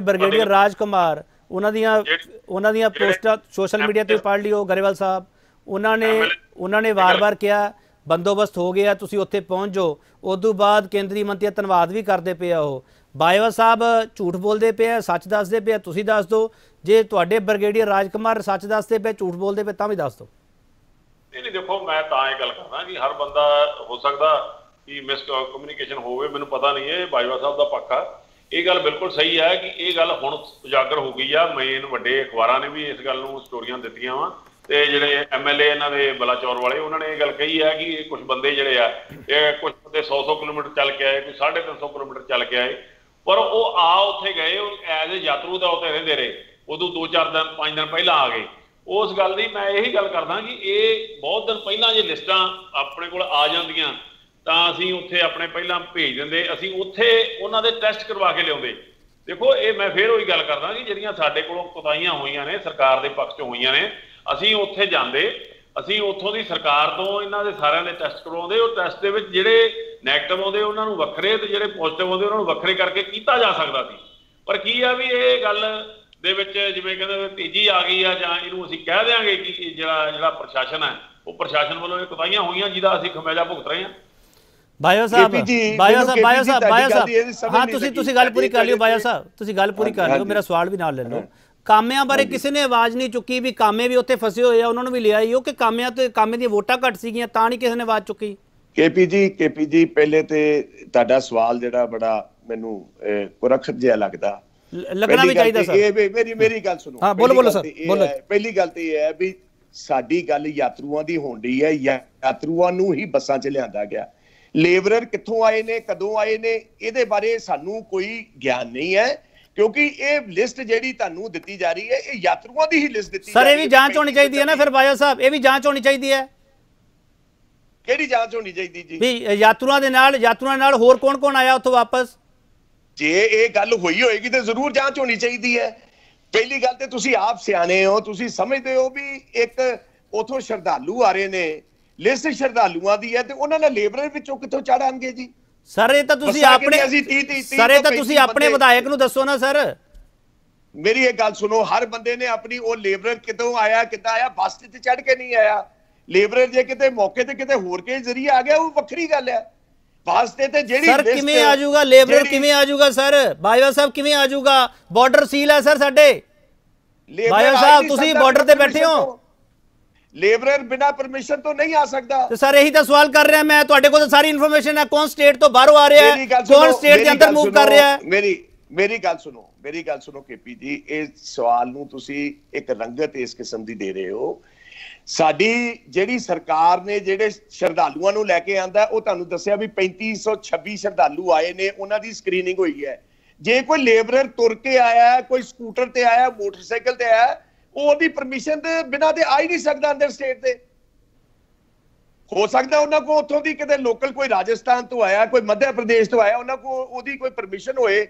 ਬ੍ਰਿਗੇਡੀਅਰ ਰਾਜਕੁਮਾਰ उन्होंने पोस्टा सोशल मीडिया पर पढ़ लियो गरेवाल साहब उन्होंने वार-वार कहा बंदोबस्त हो गया तुसीं उत्थे पहुँच जाओ उदों बाद केंद्रीय मंत्री धन्नवाद भी करते पे हो बाजवा साहब झूठ बोलते पे सच दसते पे तुसीं दस दो जे तुहाडे ब्रिगेडियर राजकुमार सच दसते पे झूठ बोलते पे तां भी दस दो नहीं देखो मैं तां इह गल करना कि हर बंदा हो सकदा कि मिस कम्यूनीकेशन होवे मैनूं पता नहीं है बाजवा साहब दा पक्का ਇਹ ਗੱਲ ਬਿਲਕੁਲ ਸਹੀ ਹੈ ਕਿ ਇਹ ਗੱਲ ਹੁਣ ਉਜਾਗਰ ਹੋ ਗਈ ਆ। ਮੇਨ ਵੱਡੇ ਅਖਬਾਰਾਂ ਨੇ ਵੀ ਇਸ ਗੱਲ ਨੂੰ ਸਟੋਰੀਆਂ ਦਿੱਤੀਆਂ ਵਾ ਤੇ ਜਿਹੜੇ ਐਮਐਲਏ ਇਹਨਾਂ ਦੇ ਬਲਾਚੌਰ ਵਾਲੇ ਉਹਨਾਂ ਨੇ ਇਹ ਗੱਲ ਕਹੀ ਹੈ ਕਿ ਕੁਝ ਬੰਦੇ ਜਿਹੜੇ ਆ ਇਹ ਕੁਝ ਬੰਦੇ 100-100 ਕਿਲੋਮੀਟਰ ਚੱਲ ਕੇ ਆਏ, ਕੋਈ 350 ਕਿਲੋਮੀਟਰ ਚੱਲ ਕੇ ਆਏ, ਪਰ ਉਹ ਆ ਉੱਥੇ ਗਏ ਐਜ਼ ਏ ਯਾਤਰੂ ਦਾ ਉੱਥੇ ਰਹਿੰਦੇ ਰਹੇ, ਉਦੋਂ 2-4 ਦਿਨ 5 ਦਿਨ ਪਹਿਲਾਂ ਆ ਗਏ। ਉਸ ਗੱਲ ਦੀ ਮੈਂ ਇਹੀ ਗੱਲ ਕਰਦਾ ਕਿ ਇਹ ਬਹੁਤ ਦਿਨ ਪਹਿਲਾਂ ਜੇ ਲਿਸਟਾਂ ਆਪਣੇ ਕੋਲ ਆ ਜਾਂਦੀਆਂ ਤਾਂ ਅਸੀਂ ਉੱਥੇ ਆਪਣੇ ਪਹਿਲਾਂ ਭੇਜ ਦਿੰਦੇ, ਅਸੀਂ ਉੱਥੇ ਉਹਨਾਂ ਦੇ ਟੈਸਟ ਕਰਵਾ ਕੇ ਲਿਆਉਂਦੇ। ਦੇਖੋ ਇਹ ਮੈਂ ਫਿਰ ਉਹੀ ਗੱਲ ਕਰਦਾ ਕਿ ਜਿਹੜੀਆਂ ਸਾਡੇ ਕੋਲੋਂ ਕੁਤਾਹੀਆਂ ਹੋਈਆਂ ਨੇ ਸਰਕਾਰ ਦੇ ਪੱਖ 'ਚ ਹੋਈਆਂ ਨੇ, ਅਸੀਂ ਉੱਥੇ ਜਾਂਦੇ, ਅਸੀਂ ਉੱਥੋਂ ਦੀ ਸਰਕਾਰ ਤੋਂ ਇਹਨਾਂ ਦੇ ਸਾਰਿਆਂ ਦੇ ਟੈਸਟ ਕਰਵਾਉਂਦੇ। ਉਹ ਟੈਸਟ ਦੇ ਵਿੱਚ ਜਿਹੜੇ ਨੈਗੇਟਿਵ ਆਉਂਦੇ ਉਹਨਾਂ ਨੂੰ ਵੱਖਰੇ ਤੇ ਜਿਹੜੇ ਪੋਜ਼ਿਟਿਵ ਆਉਂਦੇ ਉਹਨਾਂ ਨੂੰ ਵੱਖਰੇ ਕਰਕੇ ਕੀਤਾ ਜਾ ਸਕਦਾ ਸੀ। ਪਰ ਕੀ ਆ ਵੀ ਇਹ ਗੱਲ ਦੇ ਵਿੱਚ ਜਿਵੇਂ ਕਹਿੰਦੇ ਤੇਜ਼ੀ ਆ ਗਈ ਆ, ਜਾਂ ਇਹਨੂੰ ਅਸੀਂ ਕਹਿ ਦਿਆਂਗੇ ਕਿ ਜਿਹੜਾ ਪ੍ਰਸ਼ਾਸਨ ਹੈ ਉਹ ਪ੍ਰਸ਼ਾਸਨ ਵੱਲੋਂ ਇਹ ਕੁਤਾਹੀਆਂ ਹੋਈਆਂ ਜਿਹਦਾ ਅਸੀਂ ਖਮਿਆਜਾ ਭੁਗਤ ਰਹੇ ਹਾਂ। ਕਾਮਿਆਂ ਬਾਰੇ ਕਿਸੇ ਨੇ ਆਵਾਜ਼ ਨਹੀਂ ਚੁੱਕੀ ਵੀ ਕਾਮੇ ਵੀ ਉੱਥੇ ਫਸੇ ਹੋਏ ਆ, ਉਹਨਾਂ ਨੂੰ ਵੀ ਲਿਆ ਹੀ ਉਹ ਕਿ ਕਾਮਿਆਂ ਤੇ ਕਾਮੇ ਦੀਆਂ ਵੋਟਾਂ ਘੱਟ ਸੀਗੀਆਂ ਤਾਂ ਨਹੀਂ ਕਿਸੇ ਨੇ ਆਵਾਜ਼ ਚੁੱਕੀ। ਕੇ ਪੀ ਜੀ ਪਹਿਲੇ ਤੇ ਤੁਹਾਡਾ ਸਵਾਲ ਜਿਹੜਾ ਬੜਾ ਮੈਨੂੰ ਕੁਰਖਤ ਜਿਹਾ ਲੱਗਦਾ, ਲੱਗਣਾ ਵੀ ਚਾਹੀਦਾ ਸਰ। ਮੇਰੀ ਗੱਲ ਸੁਣੋ। ਹਾਂ ਬੋਲੋ ਸਰ ਬੋਲੋ। ਪਹਿਲੀ ਗੱਲ ਤੇ ਇਹ ਹੈ ਵੀ ਸਾਡੀ ਗੱਲ ਯਾਤਰੂਆਂ ਦੀ ਹੋਣ ਡਈ ਹੈ, ਯਾਤਰੂਆਂ ਨੂੰ ਹੀ ਬੱਸਾਂ 'ਚ ਲਿਆਂਦਾ ਗਿਆ। ਲੇਬਰਰ ਕਿੱਥੋਂ ਆਏ ਨੇ, ਕਦੋਂ ਆਏ ਨੇ, ਇਹਦੇ ਬਾਰੇ ਸਾਨੂੰ ਕੋਈ ਗਿਆਨ ਨਹੀਂ ਹੈ ਕਿਉਂਕਿ ਇਹ ਲਿਸਟ ਜਿਹੜੀ ਤੁਹਾਨੂੰ ਦਿੱਤੀ ਜਾ ਰਹੀ ਹੈ ਇਹ ਯਾਤਰੂਆਂ ਦੀ ਹੀ ਲਿਸਟ ਦਿੱਤੀ ਜਾ ਰਹੀ ਹੈ। ਸਰ ਇਹ ਵੀ ਜਾਂਚ ਹੋਣੀ ਚਾਹੀਦੀ ਹੈ ਨਾ ਫਿਰ ਬਾਜਵਾ ਸਾਹਿਬ, ਇਹ ਵੀ ਜਾਂਚ ਹੋਣੀ ਚਾਹੀਦੀ ਹੈ। ਕਿਹੜੀ ਜਾਂਚ ਹੋਣੀ ਚਾਹੀਦੀ ਜੀ? ਵੀ ਯਾਤਰੂਆਂ ਦੇ ਨਾਲ ਹੋਰ ਕੌਣ-ਕੌਣ ਆਇਆ ਉੱਥੋਂ ਵਾਪਸ? ਜੇ ਇਹ ਗੱਲ ਹੋਈ ਹੋਏਗੀ ਤੇ ਜ਼ਰੂਰ ਜਾਂਚ ਹੋਣੀ ਚਾਹੀਦੀ ਹੈ। ਪਹਿਲੀ ਗੱਲ ਤੇ ਤੁਸੀਂ ਆਪ ਸਿਆਣੇ ਹੋ, ਤੁਸੀਂ ਸਮਝਦੇ ਹੋ ਵੀ ਇੱਕ ਉਥੋਂ ਸ਼ਰਧਾਲੂ ਆ ਰਹੇ ਨੇ, ਲਿਸਟ ਸ਼ਰਧਾਲੂਆਂ ਦੀ ਹੈ ਤੇ ਉਹਨਾਂ ਨੇ ਲੇਬਰ ਵਿੱਚੋਂ ਕਿੱਥੋਂ ਚੜਾਣਗੇ ਜੀ? ਸਰ ਇਹ ਤਾਂ ਤੁਸੀਂ ਆਪਣੇ ਵਿਧਾਇਕ ਨੂੰ ਦੱਸੋ ਨਾ ਸਰ। ਮੇਰੀ ਇਹ ਗੱਲ ਸੁਣੋ, ਹਰ ਬੰਦੇ ਨੇ ਆਪਣੀ ਉਹ ਲੇਬਰ ਕਿੱਥੋਂ ਆਇਆ ਕਿੱਦਾਂ ਆਇਆ, ਬੱਸ ਤੇ ਚੜ ਕੇ ਨਹੀਂ ਆਇਆ। ਲੇਬਰ ਜੇ ਕਿਤੇ ਮੌਕੇ ਤੇ ਕਿਤੇ ਹੋਰ ਕੇ ਜ਼ਰੀਏ ਆ ਗਿਆ ਉਹ ਵੱਖਰੀ ਗੱਲ ਹੈ। रंगत इस किस्म की दे रहे हो। ਸਾਡੀ ਜਿਹੜੀ ਸਰਕਾਰ ਨੇ ਜਿਹੜੇ ਸ਼ਰਧਾਲੂਆਂ ਨੂੰ ਲੈ ਕੇ ਆਂਦਾ ਉਹ ਤੁਹਾਨੂੰ ਦੱਸਿਆ ਵੀ 3526 ਸ਼ਰਧਾਲੂ ਆਏ ਨੇ, ਉਹਨਾਂ ਦੀ ਸਕਰੀਨਿੰਗ ਹੋਈ ਹੈ। ਜੇ ਕੋਈ ਲੇਬਰਰ ਤੁਰ ਕੇ ਆਇਆ, ਕੋਈ ਸਕੂਟਰ ਤੇ ਆਇਆ, ਮੋਟਰਸਾਈਕਲ ਤੇ ਆਇਆ, ਉਹਦੀ ਪਰਮਿਸ਼ਨ ਦੇ ਬਿਨਾਂ ਤੇ ਆ ਹੀ ਨਹੀਂ ਸਕਦਾ ਅੰਦਰ ਸਟੇਟ ਤੇ। ਹੋ ਸਕਦਾ ਉਹਨਾਂ ਕੋਲ ਉੱਥੋਂ ਦੀ ਕਿਤੇ ਲੋਕਲ ਕੋਈ ਰਾਜਸਥਾਨ ਤੋਂ ਆਇਆ, ਕੋਈ ਮੱਧ ਪ੍ਰਦੇਸ਼ ਤੋਂ ਆਇਆ, ਉਹਨਾਂ ਕੋਲ ਉਹਦੀ ਕੋਈ ਪਰਮਿਸ਼ਨ ਹੋਏ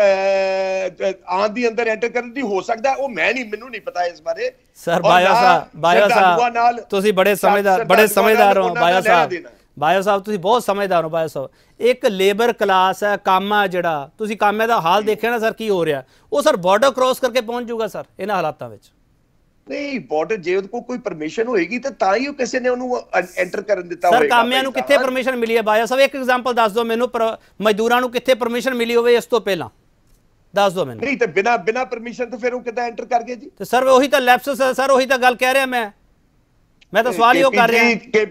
ਆਉਣ ਦੀ, ਅੰਦਰ ਐਂਟਰ ਕਰਨ ਦੀ। ਹੋ ਸਕਦਾ ਉਹ ਮੈਂ ਨਹੀਂ, ਮੈਨੂੰ ਨਹੀਂ ਪਤਾ ਇਸ ਬਾਰੇ। ਸਰ ਬਾਜਵਾ ਸਾਹਿਬ ਤੁਸੀਂ ਬੜੇ ਸਮਝਦਾਰ ਹੋ ਬਾਜਵਾ ਸਾਹਿਬ ਤੁਸੀਂ ਬਹੁਤ ਸਮਝਦਾਰ ਹੋ ਬਾਜਵਾ ਸਾਹਿਬ। ਇੱਕ ਲੇਬਰ ਕਲਾਸ ਹੈ, ਕੰਮ ਆ ਜਿਹੜਾ, ਤੁਸੀਂ ਕਾਮੇ ਦਾ ਹਾਲ ਦੇਖਿਆ ਨਾ ਸਰ ਕੀ ਹੋ ਰਿਹਾ, ਉਹ ਸਰ ਬਾਰਡਰ ਕ੍ਰੋਸ ਕਰਕੇ ਪਹੁੰਚ ਜਾਊਗਾ ਸਰ ਇਹਨਾਂ ਹਾਲਾਤਾਂ ਵਿੱਚ। ਨਹੀਂ ਬਾਰਡਰ ਜੇ ਉਹਦੇ ਕੋਈ ਪਰਮਿਸ਼ਨ ਹੋਏਗੀ ਤੇ ਤਾਂ ਹੀ ਉਹ ਕਿਸੇ ਨੇ ਉਹਨੂੰ ਐਂਟਰ ਕਰਨ ਦਿੱਤਾ ਹੋਵੇਗਾ। ਸਰ ਕਾਮਿਆਂ ਨੂੰ ਕਿੱਥੇ ਪਰਮਿਸ਼ਨ ਮਿਲੀ ਹੈ ਬਾਜਵਾ ਸਾਹਿਬ? ਇੱਕ ਐਗਜ਼ਾਮਪਲ ਦੱਸ ਦਿਓ ਮੈਨੂੰ, ਮਜ਼ਦੂਰਾਂ ਨੂੰ ਕਿੱਥੇ ਪਰਮਿਸ਼ਨ ਮਿਲੀ ਹੋਵੇ ਇਸ ਤੋਂ ਪਹਿਲਾਂ ਦੱਸ ਦਿਓ ਮੈਨੂੰ। ਨਹੀਂ ਤੇ ਬਿਨਾ ਪਰਮਿਸ਼ਨ ਤੋਂ ਫਿਰ ਉਹ ਕਿੱਦਾਂ ਐਂਟਰ ਕਰ ਗਏ ਜੀ? ਤੇ ਸਰ ਉਹੀ ਤਾਂ ਲੈਪਸਸ ਹੈ ਸਰ, ਉਹੀ ਤਾਂ ਗੱਲ ਕਹਿ ਰਿਹਾ ਮੈਂ ਤਾਂ ਸਵਾਲ ਹੀ ਉਹ ਕਰ ਰਿਹਾ। ਕੇ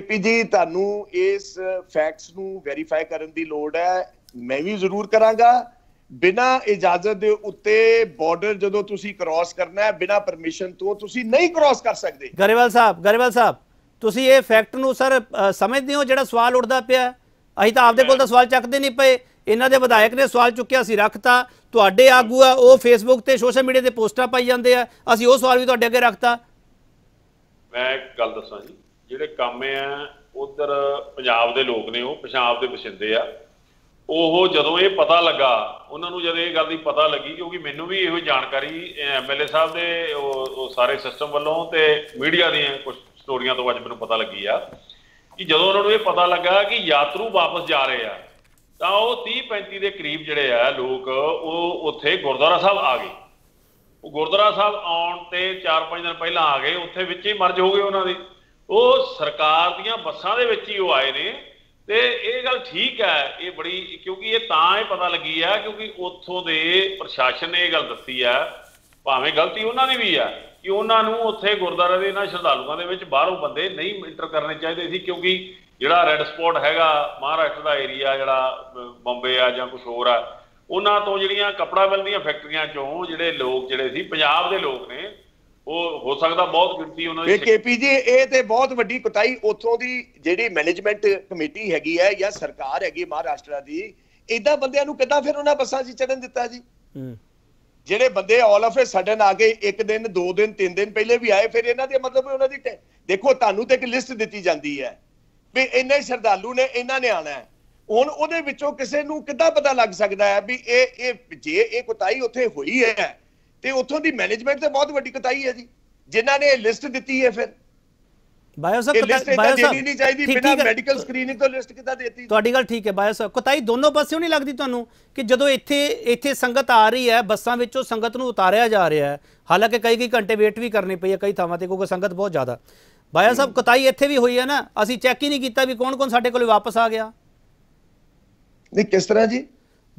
ਪੀ ਜੀ ਤੁਹਾਨੂੰ ਇਸ ਫੈਕਟਸ ਨੂੰ ਵੈਰੀਫਾਈ ਕਰਨ ਦੀ ਲੋੜ ਹੈ, ਮੈਂ ਵੀ ਜ਼ਰੂਰ ਕਰਾਂਗਾ। ਬਿਨਾਂ ਇਜਾਜ਼ਤ ਦੇ ਉੱਤੇ ਬਾਰਡਰ ਜਦੋਂ ਤੁਸੀਂ ਕ੍ਰਾਸ ਕਰਨਾ ਹੈ, ਬਿਨਾਂ ਪਰਮਿਸ਼ਨ ਤੋਂ ਤੁਸੀਂ ਨਹੀਂ ਕ੍ਰਾਸ ਕਰ ਸਕਦੇ। गरेवाल साहब ਤੁਸੀਂ ਇਹ ਫੈਕਟ ਨੂੰ ਸਰ ਸਮਝਦੇ ਹੋ ਜਿਹੜਾ ਸਵਾਲ ਉੱਠਦਾ ਪਿਆ? ਅਸੀਂ ਤਾਂ ਆਪਦੇ ਕੋਲ ਤਾਂ ਸਵਾਲ ਚੱਕਦੇ ਨਹੀਂ ਪਏ, ਇਹਨਾਂ ਦੇ ਵਿਧਾਇਕ ਨੇ ਸਵਾਲ ਚੁੱਕਿਆ ਸੀ ਰੱਖਤਾ, ਤੁਹਾਡੇ ਆਗੂ ਆ ਉਹ ਫੇਸਬੁੱਕ ਤੇ ਸੋਸ਼ਲ ਮੀਡੀਆ ਤੇ ਪੋਸਟਾਂ ਪਾਈ ਜਾਂਦੇ ਆ, ਅਸੀਂ ਉਹ ਸਵਾਲ ਵੀ ਤੁਹਾਡੇ ਅੱਗੇ ਰੱਖਤਾ। ਮੈਂ ਇੱਕ ਗੱਲ ਦੱਸਾਂ ਜੀ, ਜਿਹੜੇ ਕਾਮੇ ਆ ਉਧਰ ਪੰਜਾਬ ਦੇ ਲੋਕ ਨੇ, ਉਹ ਪੰਜਾਬ ਦੇ ਵਸਿੰਦੇ ਆ। ਉਹ ਜਦੋਂ ਇਹ ਪਤਾ ਲੱਗਾ, ਉਹਨਾਂ ਨੂੰ ਜਦੋਂ ਇਹ ਗੱਲ ਦੀ ਪਤਾ ਲੱਗੀ, ਕਿਉਂਕਿ ਮੈਨੂੰ ਵੀ ਇਹੋ ਜਾਣਕਾਰੀ ਐਮਐਲਏ ਸਾਹਿਬ ਦੇ ਉਹ ਸਾਰੇ ਸਿਸਟਮ ਵੱਲੋਂ ਤੇ ਮੀਡੀਆ ਦੀਆਂ ਕੁਝ ਸਟੋਰੀਆਂ ਤੋਂ ਅੱਜ ਮੈਨੂੰ ਪਤਾ ਲੱਗੀ ਆ ਕਿ ਜਦੋਂ ਉਹਨਾਂ ਨੂੰ ਇਹ ਪਤਾ ਲੱਗਾ ਕਿ ਯਾਤਰੂ ਵਾਪਸ ਜਾ ਰਹੇ ਆ ਤਾਂ ਉਹ 30-35 ਦੇ ਕਰੀਬ ਜਿਹੜੇ ਆ ਲੋਕ ਉਹ ਉੱਥੇ ਗੁਰਦੁਆਰਾ ਸਾਹਿਬ ਆ ਗਏ। ਉਹ ਗੁਰਦੁਆਰਾ ਸਾਹਿਬ ਆਉਣ ਤੇ 4-5 ਦਿਨ ਪਹਿਲਾਂ ਆ ਗਏ, ਉੱਥੇ ਵਿੱਚ ਹੀ ਮਰਜ ਹੋ ਗਏ ਉਹਨਾਂ ਦੇ। ਉਹ ਸਰਕਾਰ ਦੀਆਂ ਬੱਸਾਂ ਦੇ ਵਿੱਚ ਹੀ ਉਹ ਆਏ ਨੇ ਤੇ ਇਹ ਗੱਲ ਠੀਕ ਹੈ। ਇਹ ਬੜੀ ਕਿਉਂਕਿ ਇਹ ਤਾਂ ਇਹ ਪਤਾ ਲੱਗੀ ਆ ਕਿਉਂਕਿ ਉੱਥੋਂ ਦੇ ਪ੍ਰਸ਼ਾਸਨ ਨੇ ਇਹ ਗੱਲ ਦੱਸੀ ਆ, ਭਾਵੇਂ ਗਲਤੀ ਉਹਨਾਂ ਦੀ ਵੀ ਆ, ਕਿ ਉਹਨਾਂ ਨੂੰ ਉੱਥੇ ਗੁਰਦੁਆਰੇ ਦੇ ਇਹਨਾਂ ਸ਼ਰਧਾਲੂਆਂ ਦੇ ਵਿੱਚ ਬਾਹਰੋਂ ਬੰਦੇ ਨਹੀਂ ਐਂਟਰ ਕਰਨੇ ਚਾਹੀਦੇ ਸੀ ਕਿਉਂਕਿ ਜਿਹੜਾ ਰੈੱਡ ਸਪੌਟ ਹੈਗਾ ਮਹਾਰਾਸ਼ਟਰ ਦਾ ਏਰੀਆ, ਜਿਹੜਾ ਬੰਬੇ ਆ ਜਾਂ ਕੁਝ ਹੋਰ ਆ, ਉਹਨਾਂ ਤੋਂ ਜਿਹੜੀਆਂ ਕੱਪੜਾ ਮਿਲ ਦੀਆਂ ਫੈਕਟਰੀਆਂ ਚੋਂ ਜਿਹੜੇ ਲੋਕ ਜਿਹੜੇ ਸੀ ਪੰਜਾਬ ਦੇ ਲੋਕ ਨੇ ਉਹ ਹੋ ਸਕਦਾ ਬਹੁਤ ਗਿਣਤੀ ਉਹਨਾਂ ਦੀ। ਕੇਪੀ ਜੀ ਇਹ ਤੇ ਬਹੁਤ ਵੱਡੀ ਕੁਤਾਈ ਉੱਥੋਂ ਦੀ ਜਿਹੜੀ ਮੈਨੇਜਮੈਂਟ ਕਮੇਟੀ ਹੈਗੀ ਹੈ ਜਾਂ ਸਰਕਾਰ ਹੈਗੀ ਮਹਾਰਾਸ਼ਟਰ ਦੀ, ਇਦਾਂ ਬੰਦਿਆਂ ਨੂੰ ਕਿੱਦਾਂ ਫਿਰ ਉਹਨਾਂ ਬੱਸਾਂ 'ਚ ਚੜਨ ਦਿੱਤਾ ਜੀ। ਜਿਹੜੇ ਬੰਦੇ ਆਲ ਆਫ ਸਡਨ ਆ ਗਏ, ਇੱਕ ਦਿਨ ਦੋ ਦਿਨ ਤਿੰਨ ਦਿਨ ਪਹਿਲੇ ਵੀ ਆਏ, ਫਿਰ ਇਹਨਾਂ ਦੇ ਮਤਲਬ ਉਹਨਾਂ ਦੀ ਦੇਖੋ ਤੁਹਾਨੂੰ ਤੇ ਇੱਕ ਲਿਸਟ ਦਿੱਤੀ ਜਾਂਦੀ ਹੈ ਵੀ ਇੰਨੇ ਸ਼ਰਧਾਲੂ ਨੇ ਇਹਨਾਂ ਨੇ ਆਣਾ ਹੈ। ਹੁਣ ਉਹਦੇ ਵਿੱਚੋਂ ਕਿਸੇ ਨੂੰ ਕਿੱਦਾਂ ਪਤਾ ਲੱਗ ਸਕਦਾ ਹੈ ਵੀ ਇਹ ਜੇ ਇਹ ਕੁਤਾਈ ਉੱਥੇ ਹੋਈ ਹੈ ਤੇ ਉੱਥੋਂ ਦੀ ਮੈਨੇਜਮੈਂਟ ਤੇ ਬਹੁਤ ਵੱਡੀ ਕੁਤਾਈ ਹੈ ਜੀ ਜਿਨ੍ਹਾਂ ਨੇ ਇਹ ਲਿਸਟ ਦਿੱਤੀ ਹੈ। ਫਿਰ ਬਾਇਓ ਸਾਹਿਬ ਦੇਣੀ ਨਹੀਂ ਚਾਹੀਦੀ ਬਿਨਾਂ ਮੈਡੀਕਲ ਸਕਰੀਨਿੰਗ ਤੋਂ ਲਿਸਟ ਕਿੱਦਾਂ ਦੇਤੀ। ਤੁਹਾਡੀ ਗੱਲ ਠੀਕ ਹੈ ਬਾਇਓ ਸਾਹਿਬ, ਕੁਤਾਈ ਦੋਨੋਂ ਪਾਸਿਓਂ ਨਹੀਂ ਲੱਗਦੀ ਤੁਹਾਨੂੰ ਕਿ ਜਦੋਂ ਇੱਥੇ ਸੰਗਤ ਆ ਰਹੀ ਹੈ ਬੱਸਾਂ ਵਿੱਚੋਂ ਸੰਗਤ ਨੂੰ ਉਤਾਰਿਆ ਜਾ ਰਿਹਾ ਹੈ, ਹਾਲਾਂਕਿ ਕਈ ਘੰਟੇ ਵੇਟ ਵੀ ਕਰਨੀ ਪਈ ਹੈ ਕਈ ਥਾਵਾਂ ਤੇ ਕਿਉਂਕਿ ਸੰਗਤ ਬਹੁਤ ਜ਼ਿਆਦਾ। ਬਾਇਓ ਸਾਹਿਬ ਕੁਤਾਈ ਇੱਥੇ ਵੀ ਹੋਈ ਹੈ ਨਾ, ਅਸੀਂ ਚੈੱਕ ਹੀ ਨਹੀਂ ਕੀਤਾ ਵੀ ਕੌਣ ਕੌਣ ਸਾਡੇ ਕੋਲ ਵਾਪਸ ਆ ਗਿਆ। नहीं किस तरह जी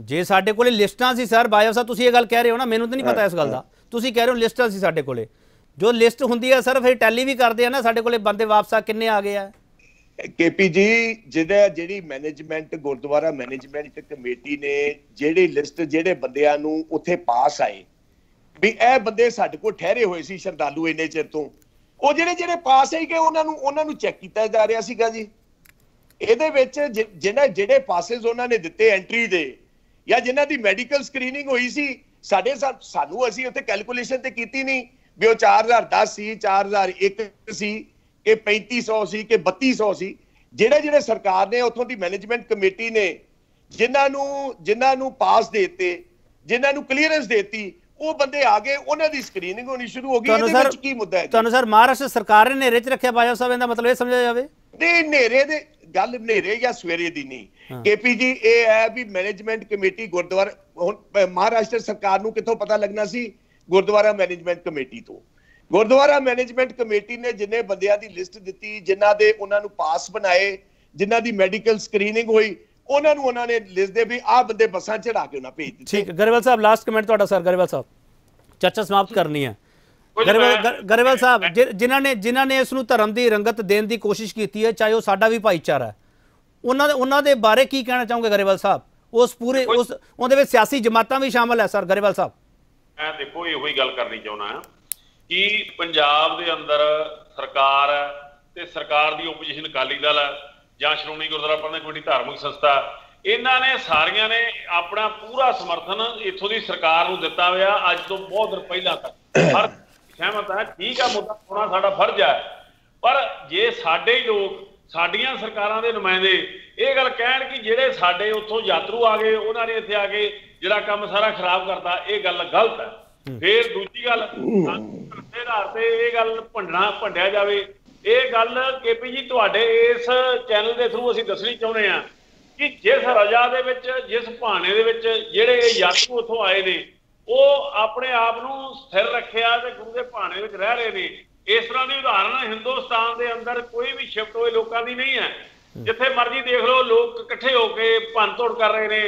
जे साडे कोले लिस्टां सी सर बायो साहब तुसीं ये गल कह रहे हो ना, मैनूं तां नहीं पता इस गल दा, तुसीं कह रहे हो लिस्टां सी साडे कोले, जो लिस्ट हुंदी है सर फिर टैली भी करदे आ ना साडे कोले बंदे वापस आ किन्ने आ गए आ। केपी जी जिहदा जिहड़ी मैनेजमेंट गुरुद्वारा मैनेजमेंट कमेटी ने जिहड़ी लिस्ट जिहड़े बंदियां नूं उत्थे पास आए भी इह बंदे साडे कोल ठहरे होए सी श्रद्धालु इन्ने चिर तों, ओह जिहड़े पास आए कि उन्हां नूं चैक कीता जा रिहा सीगा जी। ਇਹਦੇ ਵਿੱਚ ਜਿਹੜੇ ਪਾਸਸ ਉਹਨਾਂ ਨੇ ਦਿੱਤੇ ਐਂਟਰੀ ਦੇ ਜਾਂ ਜਿਨ੍ਹਾਂ ਦੀ ਮੈਡੀਕਲ ਸਕਰੀਨਿੰਗ ਹੋਈ ਸੀ ਸਾਡੇ ਸਾਨੂੰ ਅਸੀਂ ਉੱਥੇ ਕੈਲਕੂਲੇਸ਼ਨ ਤੇ ਕੀਤੀ ਨਹੀਂ ਵੀ ਉਹ 4010 ਸੀ 4001 ਸੀ ਕਿ 3500 ਸੀ ਕਿ 3200 ਸੀ। ਜਿਹੜੇ ਸਰਕਾਰ ਨੇ ਉੱਥੋਂ ਦੀ ਮੈਨੇਜਮੈਂਟ ਕਮੇਟੀ ਨੇ ਜਿਨ੍ਹਾਂ ਨੂੰ ਪਾਸ ਦੇ ਦਿੱਤੇ ਜਿਨ੍ਹਾਂ ਨੂੰ ਕਲੀਅਰੈਂਸ ਦੇਤੀ ਉਹ ਬੰਦੇ ਆ ਗਏ, ਉਹਨਾਂ ਦੀ ਸਕਰੀਨਿੰਗ ਹੋਣੀ ਸ਼ੁਰੂ ਹੋ ਗਈ। ਇਹਦੇ ਵਿੱਚ ਕੀ ਮੁੱਦਾ ਹੈ ਤੁਹਾਨੂੰ ਸਰ? ਮਹਾਰਾਸ਼ਟਰ ਸਰਕਾਰ ਨੇ ਨੇਰੇ 'ਚ ਰੱਖਿਆ ਬਾਜਵਾ ਸਾਹਿਬ, ਇਹਦਾ ਮਤਲਬ ਇਹ ਸਮਝਿਆ ਜਾਵੇ ਨੇਰੇ ਦੇ ਗੱਲ ਨੇਰੇ ਜਾਂ ਸਵੇਰੇ ਦੀ ਨਹੀਂ ਕੇਪੀ ਜੀ, ਇਹ ਹੈ ਵੀ ਮੈਨੇਜਮੈਂਟ ਕਮੇਟੀ ਗੁਰਦੁਆਰਾ ਹੁਣ ਮਹਾਰਾਸ਼ਟਰ ਸਰਕਾਰ ਨੂੰ ਕਿੱਥੋਂ ਪਤਾ ਲੱਗਣਾ ਸੀ? ਗੁਰਦੁਆਰਾ ਮੈਨੇਜਮੈਂਟ ਕਮੇਟੀ ਤੋਂ। ਗੁਰਦੁਆਰਾ ਮੈਨੇਜਮੈਂਟ ਕਮੇਟੀ ਨੇ ਜਿੰਨੇ ਬੰਦਿਆਂ ਦੀ ਲਿਸਟ ਦਿੱਤੀ ਜਿਨ੍ਹਾਂ ਦੇ ਉਹਨਾਂ ਨੂੰ ਪਾਸ ਬਣਾਏ ਜਿਨ੍ਹਾਂ ਦੀ ਮੈਡੀਕਲ ਸਕਰੀਨਿੰਗ ਹੋਈ ਉਹਨਾਂ ਨੂੰ ਉਹਨਾਂ ਨੇ ਲਿਸਟ ਦੇ ਵੀ ਆਹ ਬੰਦੇ ਬੱਸਾਂ ਚੜਾ ਕੇ ਉਹਨਾਂ ਭੇਜ ਦਿੱਤੇ। ਠੀਕ गरेवाल ਸਾਹਿਬ ਲਾਸਟ ਕਮੈਂਟ ਤੁਹਾਡਾ ਸਰ। गरेवाल ਸਾਹਿਬ ਚਰਚਾ ਸਮਾਪਤ ਕਰਨੀ ਹੈ। गरेवाल साहब जिन्होंने इसनूं धर्म की रंगत देने की कोशिश की है चाहे वह साडा भी भाईचारा है, उन्होंने बारे की कहना चाहोगे गरेवाल साहब? उस पूरे उसदे विच सियासी जमातां भी शामिल है सर। गरेवाल साहब मैं देखो इही गल करनी चाहुंदा कि पंजाब दे अंदर सरकार है ते सरकार दी ओपोजिशन अकाली दल है जां श्रोमणी गुरद्वारा प्रबंधक कमेटी धार्मिक संस्था, इन्हां ने सारियां ने अपना पूरा समर्थन इत्थों दी सरकार नूं दित्ता होया अज तों बहुत दिन पहलां तक। हर सहमत है ठीक है, मुद्दा होना साडा फर्ज है, पर जे साडे लोग साडियां सरकारां दे नुमाइंदे ये गल कहण कि जिहड़े साडे उत्थों यात्रु आ गए उन्हां ने इत्थे आके जिहड़ा काम सारा खराब करता, ये गल गलत है। फिर दूजी गल साडे आधार ते ये गल भंडिया जावे, ये गल केपी जी तुहाडे इस चैनल दे थ्रू असीं दसणी चाहुंदे हां कि जिस रजा दे विच जिस भाणे दे विच जिहड़े यात्रु उत्थों आए ने ਉਹ ਆਪਣੇ ਆਪ ਨੂੰ ਸਥਿਰ ਰੱਖਿਆ ਤੇ ਗੁਰੂ ਦੇ ਭਾਣੇ ਵਿੱਚ ਰਹਿ ਰਹੇ ਨੇ। ਇਸ ਤਰ੍ਹਾਂ ਦੀ ਉਦਾਹਰਣ ਹਿੰਦੁਸਤਾਨ ਦੇ ਅੰਦਰ ਕੋਈ ਵੀ ਸ਼ਿਫਟ ਹੋਏ ਲੋਕਾਂ ਦੀ ਨਹੀਂ ਹੈ, ਜਿੱਥੇ ਮਰਜ਼ੀ ਦੇਖ ਲਓ ਲੋਕ ਇਕੱਠੇ ਹੋ ਕੇ ਭੰਨ ਤੋੜ ਕਰ ਰਹੇ ਨੇ,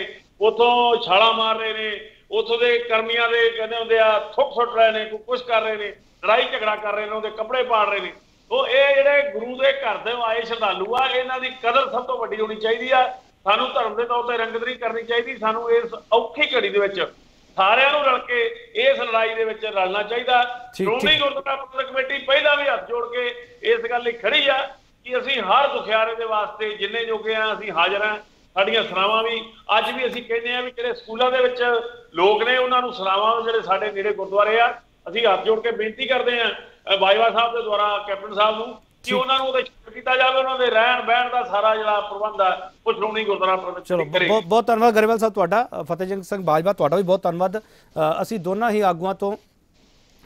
ਉਥੋਂ ਛਾਲਾਂ ਮਾਰ ਰਹੇ ਨੇ, ਉਥੋਂ ਦੇ ਕਰਮੀਆਂ ਦੇ ਕਹਿੰਦੇ ਹੁੰਦੇ ਆ ਥੁੱਕ ਸੁੱਟ ਰਹੇ ਨੇ, ਕੋਈ ਕੁਛ ਕਰ ਰਹੇ ਨੇ, ਲੜਾਈ ਝਗੜਾ ਕਰ ਰਹੇ ਨੇ, ਉਹਦੇ ਕੱਪੜੇ ਪਾੜ ਰਹੇ ਨੇ। ਉਹ ਇਹ ਜਿਹੜੇ ਗੁਰੂ ਦੇ ਘਰ ਦੇ ਆਏ ਸ਼ਰਧਾਲੂ ਆ ਇਹਨਾਂ ਦੀ ਕਦਰ ਸਭ ਤੋਂ ਵੱਡੀ ਹੋਣੀ ਚਾਹੀਦੀ ਆ। ਸਾਨੂੰ ਧਰਮ ਦੇ ਤੌਰ ਤੇ ਰੰਗਤ ਨਹੀਂ ਕਰਨੀ ਚਾਹੀਦੀ, ਸਾਨੂੰ ਇਸ ਔਖੀ ਘੜੀ ਦੇ ਵਿੱਚ ਸਾਰਿਆਂ ਨੂੰ ਰਲ ਕੇ ਇਸ ਲੜਾਈ ਦੇ ਵਿੱਚ ਰਲਣਾ ਚਾਹੀਦਾ। ਸ਼੍ਰੋਮਣੀ ਗੁਰਦੁਆਰਾ ਪ੍ਰਬੰਧਕ ਕਮੇਟੀ ਪਹਿਲਾਂ ਵੀ ਹੱਥ ਜੋੜ ਕੇ ਇਸ ਗੱਲ ਲਈ ਖੜੀ ਆ ਕਿ ਅਸੀਂ ਹਰ ਦੁਖਿਆਰੇ ਦੇ ਵਾਸਤੇ ਜਿੰਨੇ ਜੋਗੇ ਆ ਅਸੀਂ ਹਾਜ਼ਰ ਆ। ਸਾਡੀਆਂ ਸਰਾਵਾਂ ਵੀ ਅੱਜ ਵੀ ਅਸੀਂ ਕਹਿੰਦੇ ਆ ਵੀ ਜਿਹੜੇ ਸਕੂਲਾਂ ਦੇ ਵਿੱਚ ਲੋਕ ਨੇ ਉਹਨਾਂ ਨੂੰ ਸਰਾਵਾਂ ਜਿਹੜੇ ਸਾਡੇ ਨੇੜੇ ਗੁਰਦੁਆਰੇ ਆ ਅਸੀਂ ਹੱਥ ਜੋੜ ਕੇ ਬੇਨਤੀ ਕਰਦੇ ਆ ਬਾਜਵਾ ਸਾਹਿਬ ਦੇ ਦੁਆਰਾ ਕੈਪਟਨ ਸਾਹਿਬ ਨੂੰ ਕਿ ਉਹਨਾਂ ਨੂੰ ਉਹਦੇ ਸ਼ਿਫਟ ਕੀਤਾ ਜਾਵੇ, ਉਹਨਾਂ ਦੇ ਰਹਿਣ ਬਹਿਣ ਦਾ ਸਾਰਾ ਜਿਹੜਾ ਪ੍ਰਬੰਧ ਆ ਉਹ ਸ਼੍ਰੋਮਣੀ ਗੁਰਦੁਆਰਾ ਪ੍ਰਬੰਧਕ ਕਮੇਟੀ ਕਰੇ। ਬਹੁਤ ਧੰਨਵਾਦ गरेवाल ਸਾਹਿਬ ਤੁਹਾਡਾ। ਫਤਿਹਜੰਗ ਸਿੰਘ ਬਾਜਵਾ ਤੁਹਾਡਾ ਵੀ ਬਹੁਤ ਧੰਨਵਾਦ। ਅਸੀਂ ਦੋਨਾਂ ਹੀ ਆਗੂਆਂ ਤੋਂ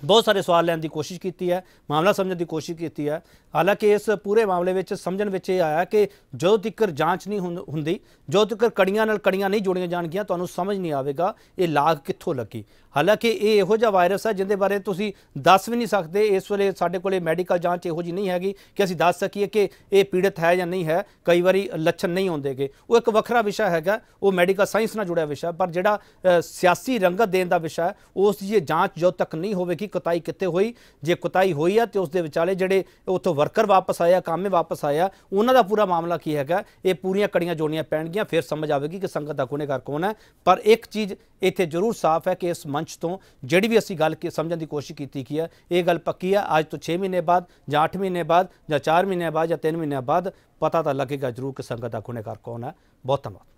ਬਹੁਤ ਸਾਰੇ ਸਵਾਲ ਲੈਣ ਦੀ ਕੋਸ਼ਿਸ਼ ਕੀਤੀ ਹੈ, ਮਾਮਲਾ ਸਮਝਣ ਦੀ ਕੋਸ਼ਿਸ਼ ਕੀਤੀ ਹੈ। ਹਾਲਾਂਕਿ ਇਸ ਪੂਰੇ ਮਾਮਲੇ ਵਿੱਚ ਸਮਝਣ ਵਿੱਚ ਇਹ ਆਇਆ ਕਿ ਜਦੋਂ ਤੱਕ ਜਾਂਚ ਨਹੀਂ ਹੁੰਦੀ, ਜਦੋਂ ਤੱਕ ਕੜੀਆਂ ਨਾਲ ਕੜੀਆਂ ਨਹੀਂ ਜੋੜੀਆਂ ਜਾਣਗੀਆਂ, ਤੁਹਾਨੂੰ ਸਮਝ ਨਹੀਂ ਆਵੇਗਾ ਇਹ ਲਾਗ ਕਿੱਥੋਂ ਲੱਗੀ। ਹਾਲਾਂਕਿ ਇਹ ਇਹੋ ਜਿਹਾ ਵਾਇਰਸ ਹੈ ਜਿਹਦੇ ਬਾਰੇ ਤੁਸੀਂ ਦੱਸ ਵੀ ਨਹੀਂ ਸਕਦੇ। ਇਸ ਵੇਲੇ ਸਾਡੇ ਕੋਲੇ ਮੈਡੀਕਲ ਜਾਂਚ ਇਹੋ ਜਿਹੀ ਨਹੀਂ ਹੈਗੀ ਕਿ ਅਸੀਂ ਦੱਸ ਸਕੀਏ ਕਿ ਇਹ ਪੀੜਤ ਹੈ ਜਾਂ ਨਹੀਂ ਹੈ। ਕਈ ਵਾਰੀ ਲੱਛਣ ਨਹੀਂ ਆਉਂਦੇਗੇ, ਉਹ ਇੱਕ ਵੱਖਰਾ ਵਿਸ਼ਾ ਹੈਗਾ, ਉਹ ਮੈਡੀਕਲ ਸਾਇੰਸ ਨਾਲ ਜੁੜਿਆ ਵਿਸ਼ਾ। ਪਰ ਜਿਹੜਾ ਸਿਆਸੀ ਰੰਗਤ ਦੇਣ ਦਾ ਵਿਸ਼ਾ ਉਸ ਦੀ ਇਹ ਜਾਂਚ ਜਦੋਂ ਤੱਕ ਨਹੀਂ ਹੋਵੇਗੀ कुताई कितने हुई, जे कुताई हुई है तो उसके विचाले जोड़े उतों वर्कर वापस आया, कामे वापस आया, उन्हों का पूरा मामला की हैगा, ये पूरिया कड़ियाँ जोड़िया पैणगियां, फिर समझ आएगी कि संगत का गुनहगार कौन है। पर एक चीज़ इत्थे जरूर साफ है कि इस मंच तो जिहड़ी भी असी गल समझण की कोशिश की है, ये गल पक्की है अज तो 6 महीने बाद या 8 महीने बाद या 4 महीने बाद या 3 महीने बाद पता तो लगेगा जरूर कि संगत का गुनहगार कौन है। बहुत धन्यवाद।